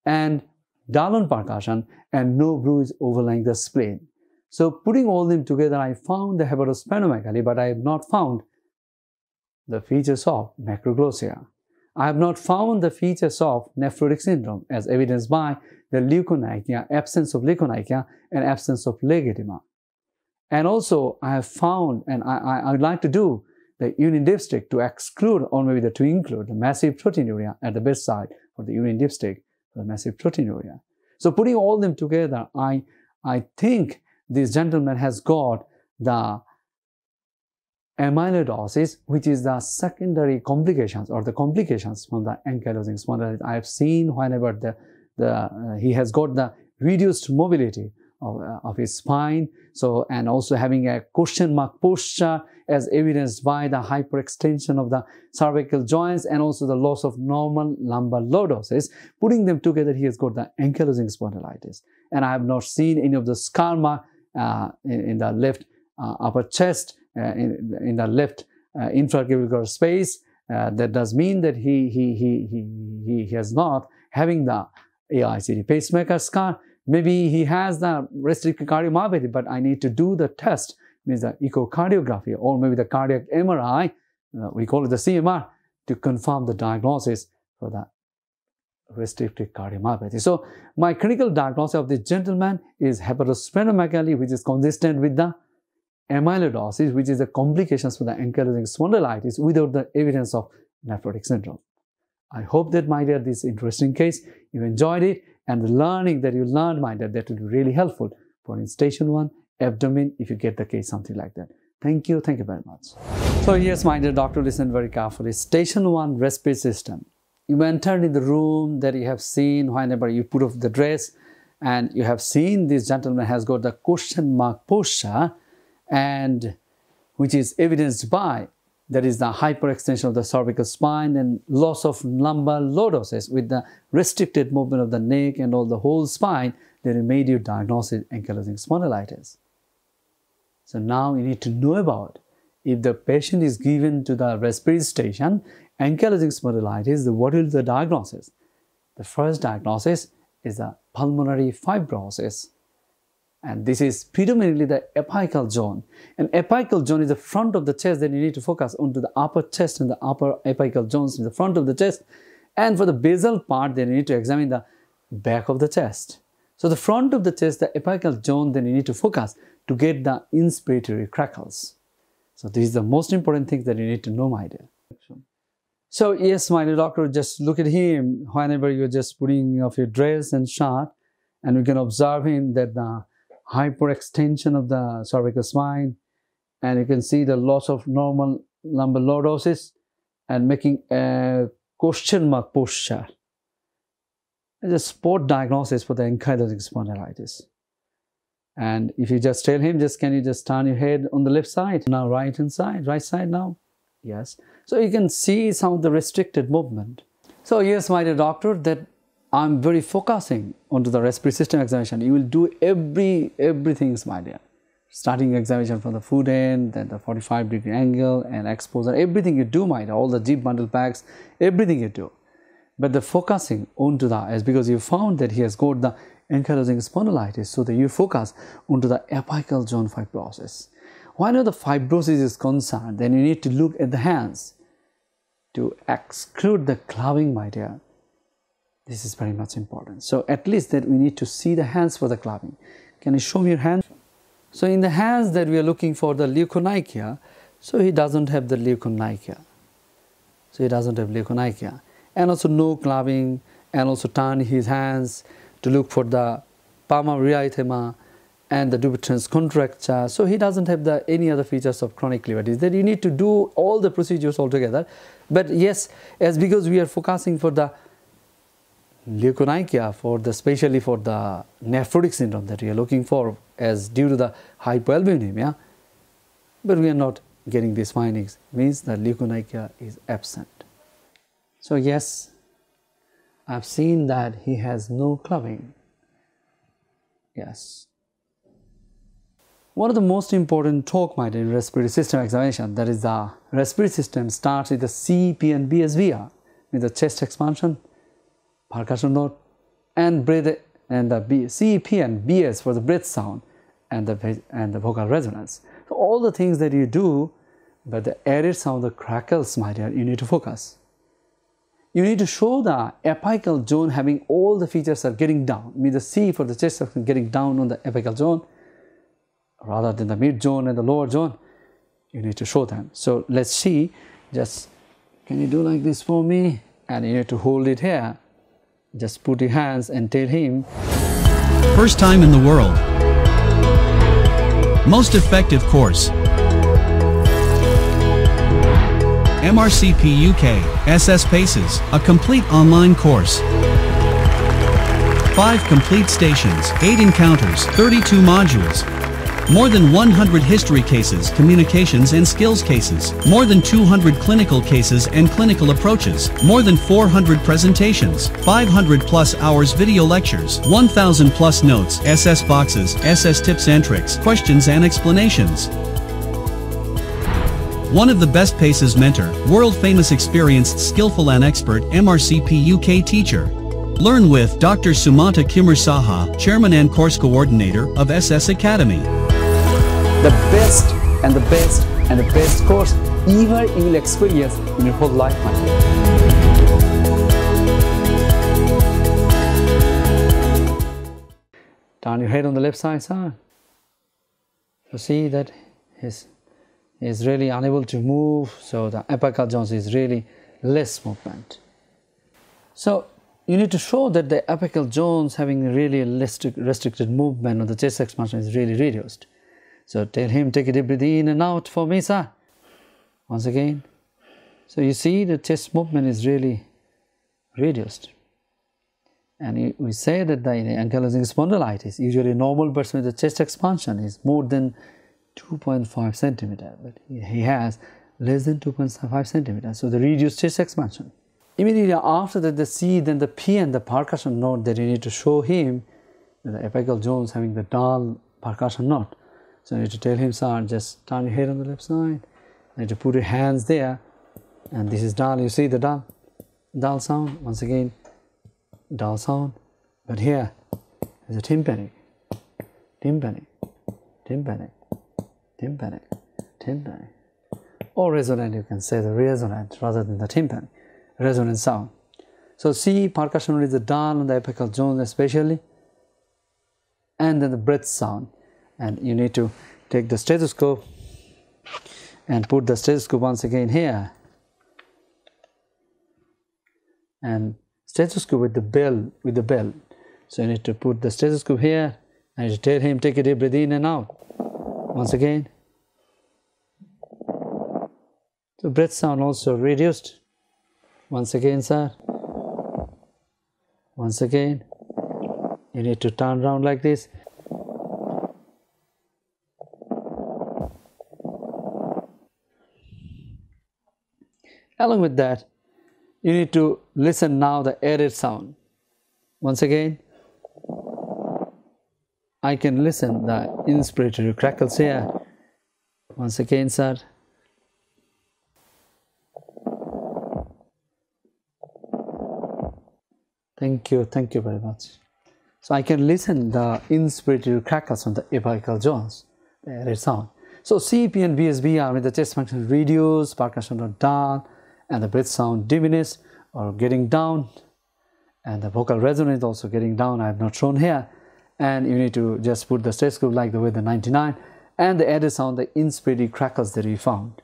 and down percussion, and no bruise overlying the spleen. So putting all them together, I found the hepatosplenomegaly, but I have not found the features of macroglossia. I have not found the features of nephrotic syndrome, as evidenced by the leukonychia, absence of leukonychia, and absence of leg edema. And also, I have found, and I, I, I would like to do the urine dipstick to exclude, or maybe the, to include, the massive proteinuria at the bedside for the urine dipstick for the massive proteinuria. So putting all them together, I, I think this gentleman has got the amyloidosis, which is the secondary complications or the complications from the ankylosing spondylitis. I have seen whenever the, the uh, he has got the reduced mobility of, uh, of his spine, so and also having a question mark posture as evidenced by the hyperextension of the cervical joints and also the loss of normal lumbar lordosis. Putting them together, he has got the ankylosing spondylitis. And I have not seen any of the scar mark uh, in, in the left uh, upper chest. Uh, in, in the left uh, infracubicular space, uh, that does mean that he he he he he has not having the A I C D pacemaker scar. Maybe he has the restricted cardiomyopathy, but I need to do the test, means the echocardiography or maybe the cardiac M R I. Uh, we call it the C M R to confirm the diagnosis for the restricted cardiomyopathy. So my clinical diagnosis of this gentleman is hepatosplenomegaly, which is consistent with the amyloidosis, which is the complications for the ankylosing spondylitis without the evidence of nephrotic syndrome. I hope that, my dear, this interesting case, you enjoyed it, and the learning that you learned, my dear, that will be really helpful for in station one, abdomen, if you get the case, something like that. Thank you. Thank you very much. So yes, my dear doctor, listen very carefully. Station one, respiratory system. You entered in the room that you have seen whenever you put off the dress, and you have seen this gentleman has got the question mark posture, and which is evidenced by, that is the hyperextension of the cervical spine and loss of lumbar lordosis with the restricted movement of the neck and all the whole spine, that you made your diagnosis ankylosing spondylitis. So now you need to know about, if the patient is given to the respiratory station, ankylosing spondylitis, what is the diagnosis? The first diagnosis is the pulmonary fibrosis. And this is predominantly the apical zone. And apical zone is the front of the chest that you need to focus onto the upper chest and the upper apical zones in the front of the chest. And for the basal part, then you need to examine the back of the chest. So the front of the chest, the apical zone, then you need to focus to get the inspiratory crackles. So this is the most important thing that you need to know, my dear. So yes, my dear doctor, just look at him whenever you're just putting off your dress and shirt, and we can observe him that the hyperextension of the cervical spine and you can see the loss of normal lombalordosis and making a question mark posture. It's a spot diagnosis for the ankylosing spondylitis. And if you just tell him, just can you just turn your head on the left side, now right hand side, right side now, yes. So you can see some of the restricted movement. So yes, my dear doctor, that I'm very focusing onto the respiratory system examination. You will do every, everything, my dear. Starting examination from the food end, then the forty-five degree angle and exposure, everything you do, my dear, all the deep bundle packs, everything you do. But the focusing onto that is because you found that he has got the ankylosing spondylitis, so that you focus onto the apical zone fibrosis. Why not the fibrosis is concerned, then you need to look at the hands to exclude the clubbing, my dear. This is very much important. So at least that we need to see the hands for the clubbing. Can you show me your hand? So in the hands that we are looking for the leukonychia, so he doesn't have the leukonychia. So he doesn't have leukonychia. And also no clubbing, and also turn his hands to look for the palmar and the dubitans contracture. So he doesn't have the any other features of chronic liver disease. That you need to do all the procedures altogether. But yes, as because we are focusing for the leukonychia, for the especially for the nephrotic syndrome that we are looking for, as due to the hypoalbuminemia, but we are not getting these findings. Means the leukonychia is absent. So yes, I've seen that he has no clubbing. Yes. One of the most important talk, my dear, in respiratory system examination, that is the respiratory system starts with the C, P and B as V R, with the chest expansion, percussion note, and breath, and the B, C, P and B as for the breath sound and the, and the vocal resonance. So all the things that you do, but the arid sound, the crackles, my dear, you need to focus. You need to show the apical zone having all the features are getting down. Means the C for the chest section getting down on the apical zone rather than the mid zone and the lower zone. You need to show them. So let's see. Just can you do like this for me? And you need to hold it here. Just put your hands and tell him. First time in the world. Most effective course. M R C P U K, S S Paces, a complete online course. Five complete stations, eight encounters, thirty-two modules. More than one hundred history cases, communications and skills cases. More than two hundred clinical cases and clinical approaches. More than four hundred presentations. five hundred plus hours video lectures. one thousand plus notes, S S boxes, S S tips and tricks, questions and explanations. One of the best PACES mentor, world-famous experienced skillful and expert M R C P U K teacher. Learn with Doctor Sumanta Kumar Saha, Chairman and Course Coordinator of S S Academy. The best and the best and the best course ever you will experience in your whole life, my friend. Turn your head on the left side, sir. You see that his... is really unable to move, so the apical zone is really less movement. So you need to show that the apical zones having really restric restricted movement on the chest expansion is really reduced. So tell him, take a deep breath in and out for me, sir. Once again. So you see the chest movement is really reduced. And we say that the ankylosing spondylitis, usually normal person with the chest expansion is more than two point five centimeter, but he has less than two point five centimeter, so the reduced chest expansion. Immediately after that, the C, then the P and the percussion note that you need to show him that the apical zones having the dull percussion note. So you need to tell him, sir, just turn your head on the left side. You need to put your hands there, and this is dull. You see the dull, dull sound. Once again, dull sound. But here is a tympanic, tympanic, tympanic. Tympanic, tympanic, or resonant, you can say the resonant rather than the tympanic, resonant sound. So C, percussion is the dull on the apical zone especially, and then the breath sound. And you need to take the stethoscope and put the stethoscope once again here. And stethoscope with the bell, with the bell. So you need to put the stethoscope here and you tell him, take a deep breath in and out. Once again, So breath sound also reduced. Once again, sir. Once again, you need to turn around like this. Along with that, you need to listen now the arid sound. Once again, I can listen the inspiratory crackles here. Once again, sir. Thank you, thank you very much. So I can listen the inspiratory crackles on the apical zones, the arid sound. So C E P and B S B are when the chest function reduced, percussion are down, and the breath sound diminished or getting down, and the vocal resonance also getting down. I have not shown here, and you need to just put the stress group like the way the ninety-nine and the added sound, the inspiratory crackles that we found.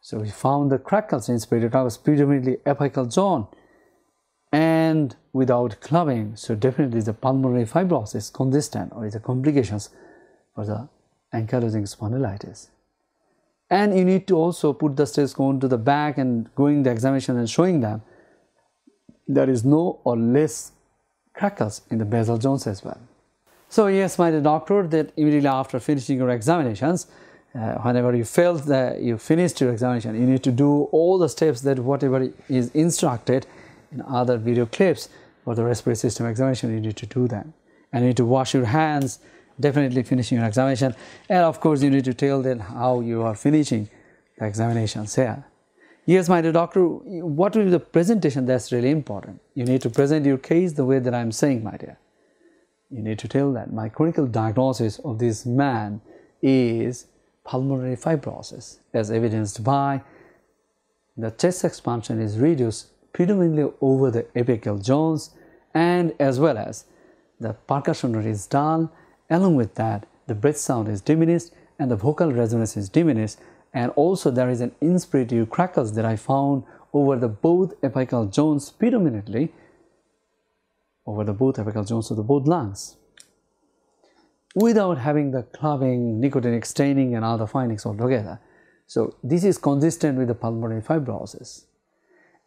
So we found the crackles, inspiratory crackles predominantly apical zone and without clubbing. So definitely the pulmonary fibrosis consistent or is the complications for the ankylosing spondylitis. And you need to also put the stress cone to the back and going the examination and showing them there is no or less crackles in the basal zones as well. So yes, my dear doctor, that immediately after finishing your examinations, uh, whenever you felt that you finished your examination, you need to do all the steps that whatever is instructed in other video clips for the respiratory system examination, you need to do them. And you need to wash your hands, definitely finishing your examination, and of course you need to tell them how you are finishing the examinations here. Yes, my dear doctor, what will be the presentation? That's really important. You need to present your case the way that I'm saying, my dear. You need to tell that my clinical diagnosis of this man is pulmonary fibrosis as evidenced by the chest expansion is reduced predominantly over the apical zones, and as well as the percussion is dull. Along with that, the breath sound is diminished and the vocal resonance is diminished, and also there is an inspiratory crackles that I found over the both apical zones predominantly, over the both apical zones of the both lungs, without having the clubbing, nicotinic staining and other findings altogether. So this is consistent with the pulmonary fibrosis.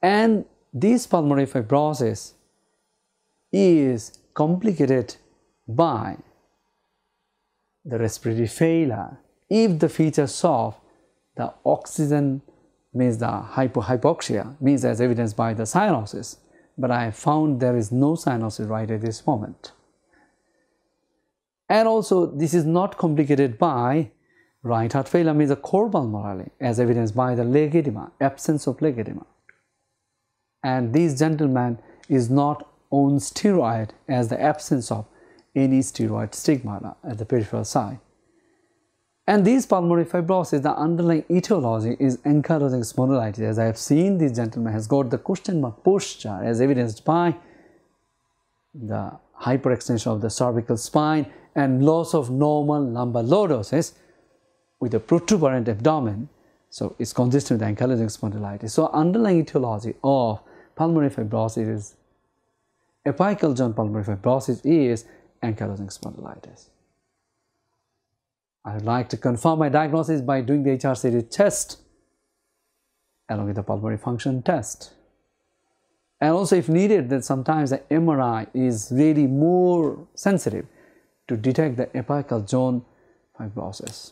And this pulmonary fibrosis is complicated by the respiratory failure if the features of the oxygen means the hypo hypoxia means as evidenced by the cyanosis, but I found there is no cyanosis right at this moment. And also this is not complicated by right heart failure means the core pulmonary as evidenced by the leg edema, absence of leg edema, and this gentleman is not on steroid as the absence of any steroid stigmata at the peripheral side. And this pulmonary fibrosis, the underlying etiology is ankylosing spondylitis. As I have seen, this gentleman has got the question mark posture as evidenced by the hyperextension of the cervical spine and loss of normal lumbar lordosis with a protuberant abdomen. So it's consistent with ankylosing spondylitis. So underlying etiology of pulmonary fibrosis is apical zone pulmonary fibrosis is ankylosing spondylitis. I would like to confirm my diagnosis by doing the H R C T test along with the pulmonary function test. And also if needed, then sometimes the M R I is really more sensitive to detect the apical zone fibrosis.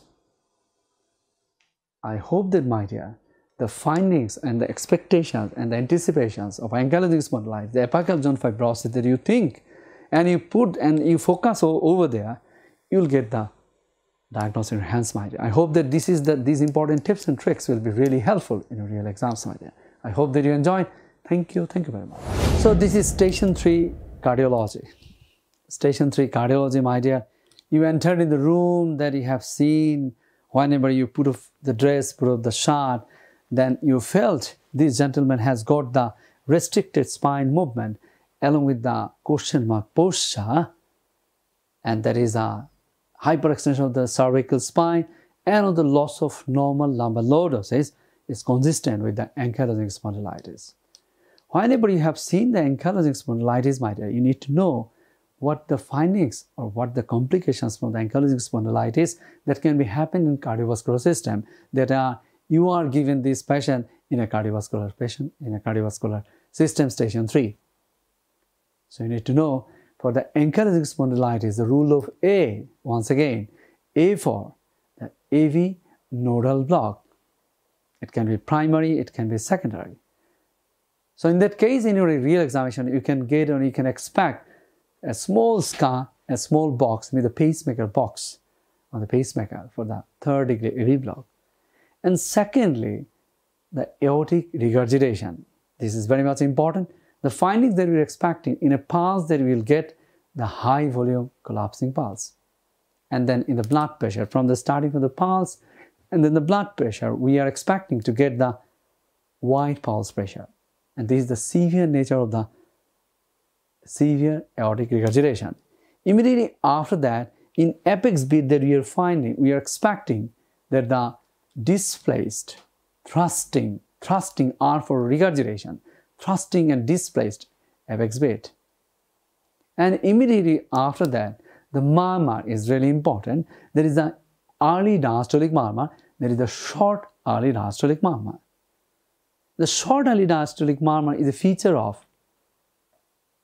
I hope that, my dear, the findings and the expectations and the anticipations of ankylosing spondylitis, the apical zone fibrosis that you think and you put and you focus over there, you'll get the diagnosis in your hands, my dear. I hope that this is the, these important tips and tricks will be really helpful in your real exams, my dear. I hope that you enjoyed. Thank you, thank you very much. So this is station three cardiology. Station three cardiology, my dear. You entered in the room that you have seen. Whenever you put off the dress, put off the shirt, then you felt this gentleman has got the restricted spine movement along with the question mark posture, and there is a hyperextension of the cervical spine and on the loss of normal lumbar lordosis is consistent with the ankylosing spondylitis. Whenever you have seen the ankylosing spondylitis, my dear, you need to know what the findings or what the complications from the ankylosing spondylitis that can be happened in cardiovascular system that are you are given this patient in a cardiovascular patient in a cardiovascular system station three. So you need to know for the ankylosing spondylitis, the rule of A, once again, A for the A V nodal block. It can be primary, it can be secondary. So in that case, in your real examination, you can get or you can expect a small scar, a small box with a pacemaker box on the pacemaker for the third degree A V block. And secondly, the aortic regurgitation. This is very much important. The findings that we're expecting in a pulse that we'll get the high volume collapsing pulse. And then in the blood pressure, from the starting from the pulse and then the blood pressure, we are expecting to get the wide pulse pressure. And this is the severe nature of the severe aortic regurgitation. Immediately after that, in apex beat that we are finding, we are expecting that the displaced, thrusting, thrusting are for regurgitation, thrusting and displaced apex beat. And immediately after that, the murmur is really important. There is an early diastolic murmur, there is a short early diastolic murmur. The short early diastolic murmur is a feature of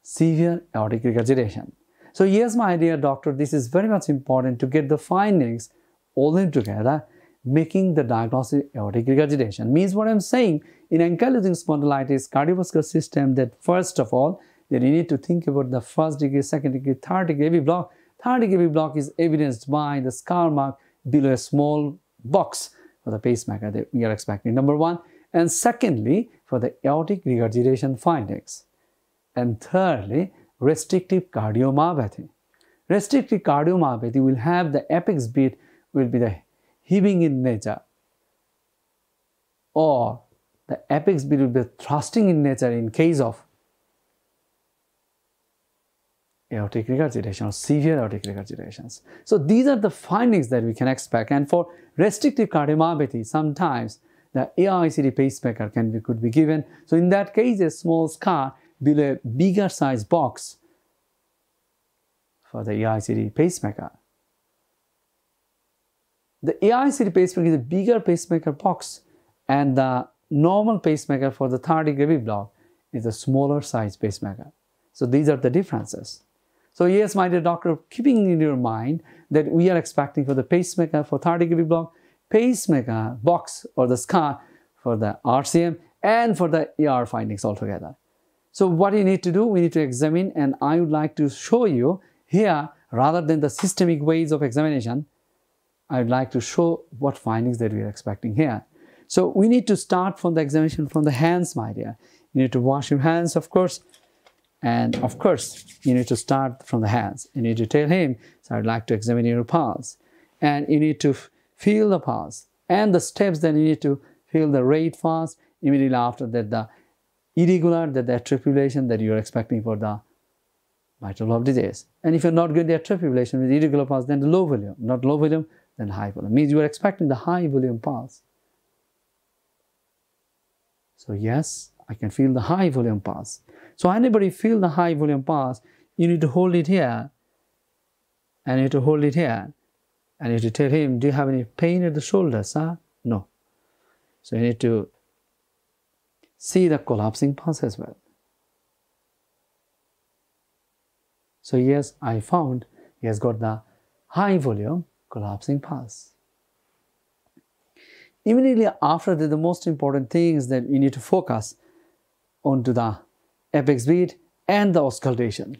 severe aortic regurgitation. So yes, my dear doctor, this is very much important to get the findings all in together, making the diagnosis aortic regurgitation. Means what I'm saying, in ankylosing spondylitis cardiovascular system, that first of all, that you need to think about the first degree, second degree, third degree A V block. Third degree A V block is evidenced by the scar mark below a small box for the pacemaker that we are expecting, number one. And secondly, for the aortic regurgitation findings. And thirdly, restrictive cardiomyopathy. Restrictive cardiomyopathy will have the apex beat will be the heaving in nature, or the apex beat will be thrusting in nature in case of aortic regurgitation or severe aortic regurgitations. So these are the findings that we can expect. And for restrictive cardiomyopathy, sometimes the A I C D pacemaker can be, could be given. So in that case, a small scar below a bigger size box for the A I C D pacemaker. The A I C D pacemaker is a bigger pacemaker box, and the normal pacemaker for the third degree block is a smaller size pacemaker. So these are the differences. So yes, my dear doctor, keeping in your mind that we are expecting for the pacemaker for third degree block, pacemaker box or the scar for the R C M, and for the E R findings altogether. So what you need to do, we need to examine, and I would like to show you here, rather than the systemic ways of examination, I'd like to show what findings that we are expecting here. So we need to start from the examination from the hands, my dear. You need to wash your hands, of course. And of course, you need to start from the hands. You need to tell him, so I'd like to examine your pulse. And you need to feel the pulse. And the steps that you need to feel the rate fast. Immediately after that, the irregular, that the atrial fibrillation that you're expecting for the mitral valve disease. And if you're not getting the atrial fibrillation with irregular pulse, then the low volume, not low volume, then high volume. Means you are expecting the high volume pulse. So yes, I can feel the high volume pulse. So anybody feel the high volume pulse, you need to hold it here, and you need to hold it here, and you need to tell him, do you have any pain at the shoulder, sir? No. So you need to see the collapsing pulse as well. So yes, I found he has got the high volume collapsing pulse. Immediately after that, the most important thing is that you need to focus onto the apex beat and the auscultation.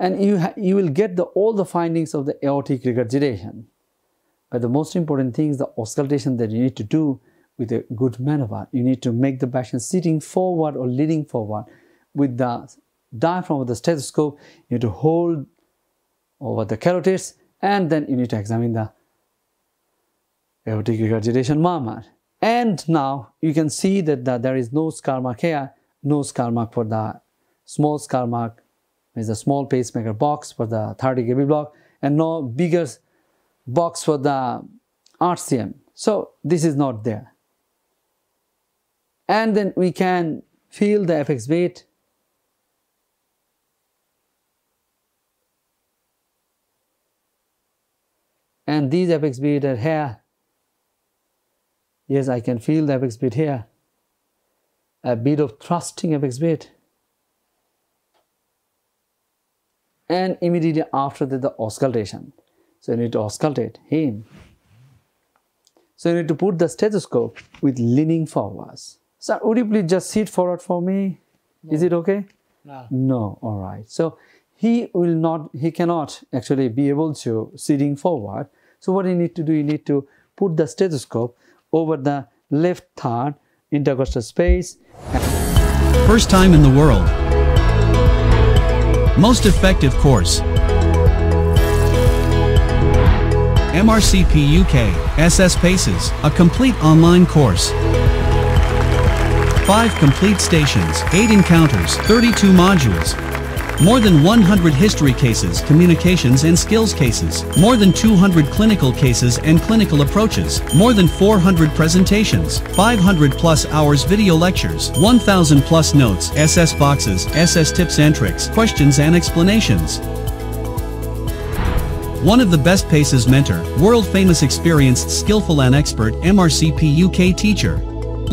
And you, you will get the, all the findings of the aortic regurgitation. But the most important thing is the auscultation that you need to do with a good maneuver. You need to make the patient sitting forward or leaning forward with the diaphragm of the stethoscope. You need to hold over the carotids, and then you need to examine the aortic regurgitation murmur. And now you can see that the, there is no scar mark here, no scar mark for the small scar mark is a small pacemaker box for the third degree A V block, and no bigger box for the R C M. So this is not there. And then we can feel the apex beat. And these apex beat are here. Yes, I can feel the apex beat here. A bit of thrusting apex beat. And immediately after that, the auscultation. So you need to auscultate him. So you need to put the stethoscope with leaning forwards. Sir, would you please just sit forward for me? No. Is it okay? No. No, all right. So he will not, he cannot actually be able to sitting forward. So what you need to do, you need to put the stethoscope over the left third intercostal space. First time in the world. Most effective course. M R C P U K, S S Paces, a complete online course. Five complete stations, eight encounters, thirty-two modules. More than one hundred history cases, communications and skills cases. More than two hundred clinical cases and clinical approaches. More than four hundred presentations. five hundred plus hours video lectures. one thousand plus notes, S S boxes, S S tips and tricks, questions and explanations. One of the best PACES mentor, world-famous experienced skillful and expert M R C P U K teacher.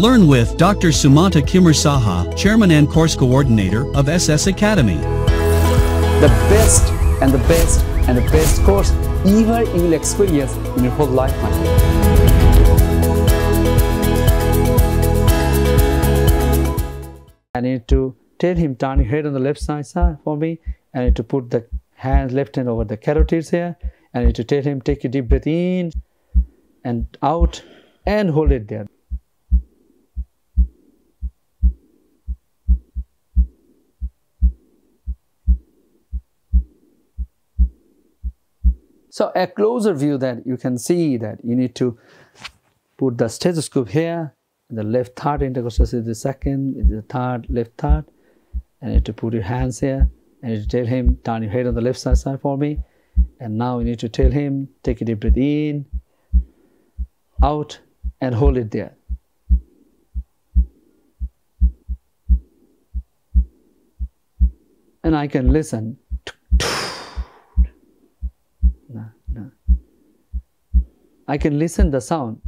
Learn with Doctor Sumanta Kumar Saha, Chairman and Course Coordinator of S S Academy. The best and the best and the best course ever you will experience in your whole life, my friend. I need to tell him, turn your head on the left side, sir, for me. I need to put the hand, left hand over the carotids here. I need to tell him, take a deep breath in and out and hold it there. So a closer view that you can see that you need to put the stethoscope here, the left third intercostal is the second, is the third, left third, and you need to put your hands here, and you need to tell him, turn your head on the left side, side for me, and now you need to tell him, take a deep breath in, out, and hold it there. And I can listen. I can listen the sound.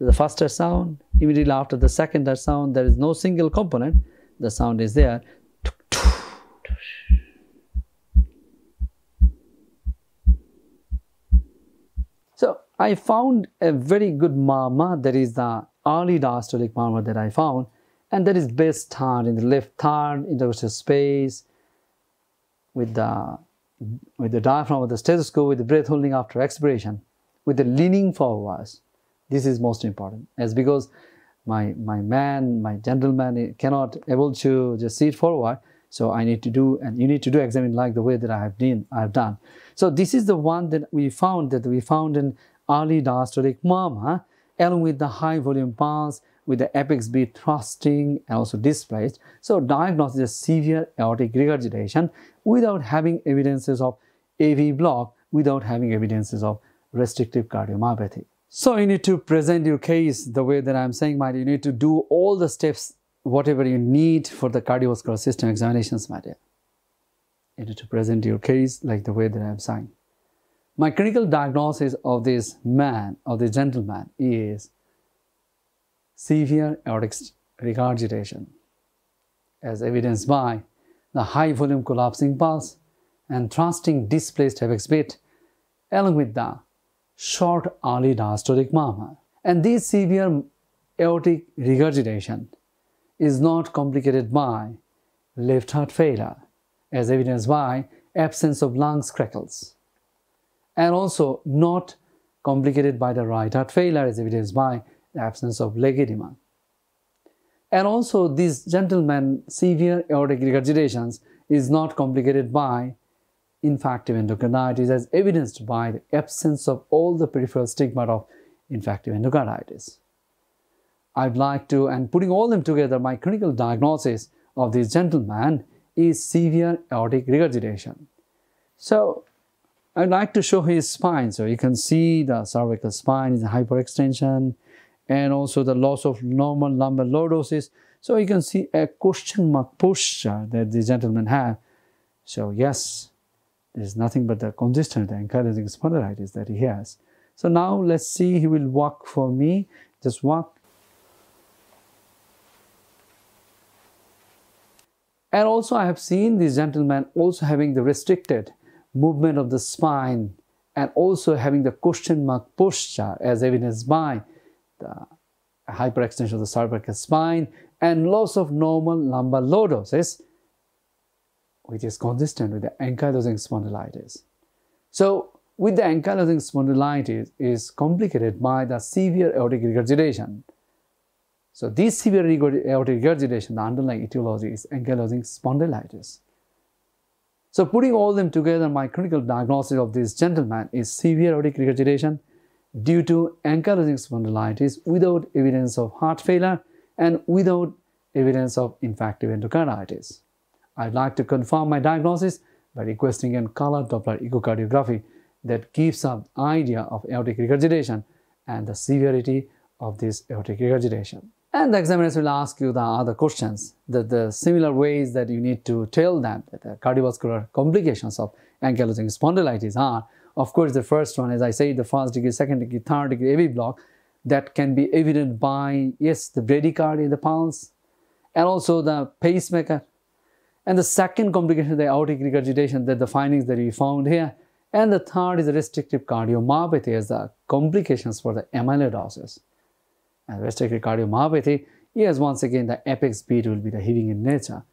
The faster sound, immediately after the second sound, there is no single component. The sound is there. So I found a very good murmur. That is the early diastolic murmur that I found, and that is best third in the left third intercostal space with the. with the diaphragm of the stethoscope, with the breath holding after expiration, with the leaning forwards. This is most important, as because my my man, my gentleman cannot able to just sit forward. So I need to do, and you need to do examine like the way that I have done. I have done. So this is the one that we found that we found an early diastolic murmur, along with the high volume pulse, with the apex beat thrusting and also displaced. So diagnosis is severe aortic regurgitation without having evidences of A V block, without having evidences of restrictive cardiomyopathy. So you need to present your case the way that I'm saying, my dear. You need to do all the steps, whatever you need for the cardiovascular system examinations, my dear. You need to present your case like the way that I'm saying. My clinical diagnosis of this man, of this gentleman, is severe aortic regurgitation, as evidenced by the high volume collapsing pulse and thrusting displaced apex beat, along with the short early diastolic murmur. And this severe aortic regurgitation is not complicated by left heart failure, as evidenced by absence of lungs crackles, and also not complicated by the right heart failure, as evidenced by absence of leg edema. And also this gentleman, severe aortic regurgitations is not complicated by infarctive endocarditis, as evidenced by the absence of all the peripheral stigmata of infarctive endocarditis. I'd like to, and putting all them together, my clinical diagnosis of this gentleman is severe aortic regurgitation. So I'd like to show his spine, so you can see the cervical spine is hyperextension, and also the loss of normal lumbar lordosis. So you can see a question mark posture that the gentleman had. So yes, It is nothing but the congenital ankylosing spondylitis that he has. So now let's see, he will walk for me. Just walk. And also I have seen this gentleman also having the restricted movement of the spine and also having the question mark posture as evidenced by the hyperextension of the cervical spine and loss of normal lumbar lordosis, which is consistent with the ankylosing spondylitis. So with the ankylosing spondylitis is complicated by the severe aortic regurgitation. So this severe aortic regurgitation, the underlying etiology is ankylosing spondylitis. So putting all them together, my clinical diagnosis of this gentleman is severe aortic regurgitation due to ankylosing spondylitis without evidence of heart failure and without evidence of infarctive endocarditis. I'd like to confirm my diagnosis by requesting a color Doppler echocardiography that gives an idea of aortic regurgitation and the severity of this aortic regurgitation. And the examiners will ask you the other questions, the, the similar ways that you need to tell them that the cardiovascular complications of ankylosing spondylitis are. Of course, the first one, as I said, the first degree, second degree, third degree A V block that can be evident by, yes, the bradycardia, the pulse, and also the pacemaker. And the second complication, the aortic regurgitation, that the findings that we found here. And the third is the restrictive cardiomyopathy as the complications for the amyloidosis. And restrictive cardiomyopathy, yes, once again, the apex beat will be the heaving in nature.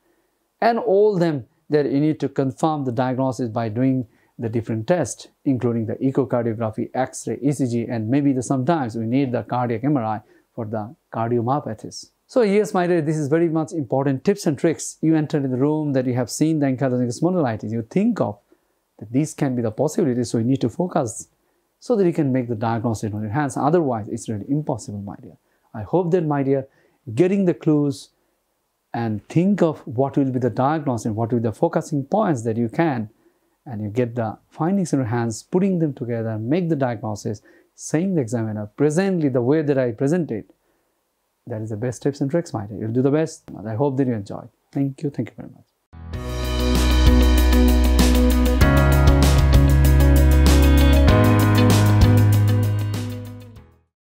And all them that you need to confirm the diagnosis by doing the different tests, including the echocardiography, X-ray, E C G, and maybe the sometimes we need the cardiac M R I for the cardiomyopathies. So yes, my dear, this is very much important tips and tricks. You enter in the room that you have seen the ankylosing spondylitis. You think of that these can be the possibilities, so you need to focus so that you can make the diagnosis on your hands. Otherwise, it's really impossible, my dear. I hope that, my dear, getting the clues and think of what will be the diagnosis and what will be the focusing points that you can, and you get the findings in your hands, putting them together, make the diagnosis, saying the examiner, presently the way that I present it. That is the best tips and tricks, my dear. You'll do the best. I hope that you enjoy. Thank you. Thank you very much.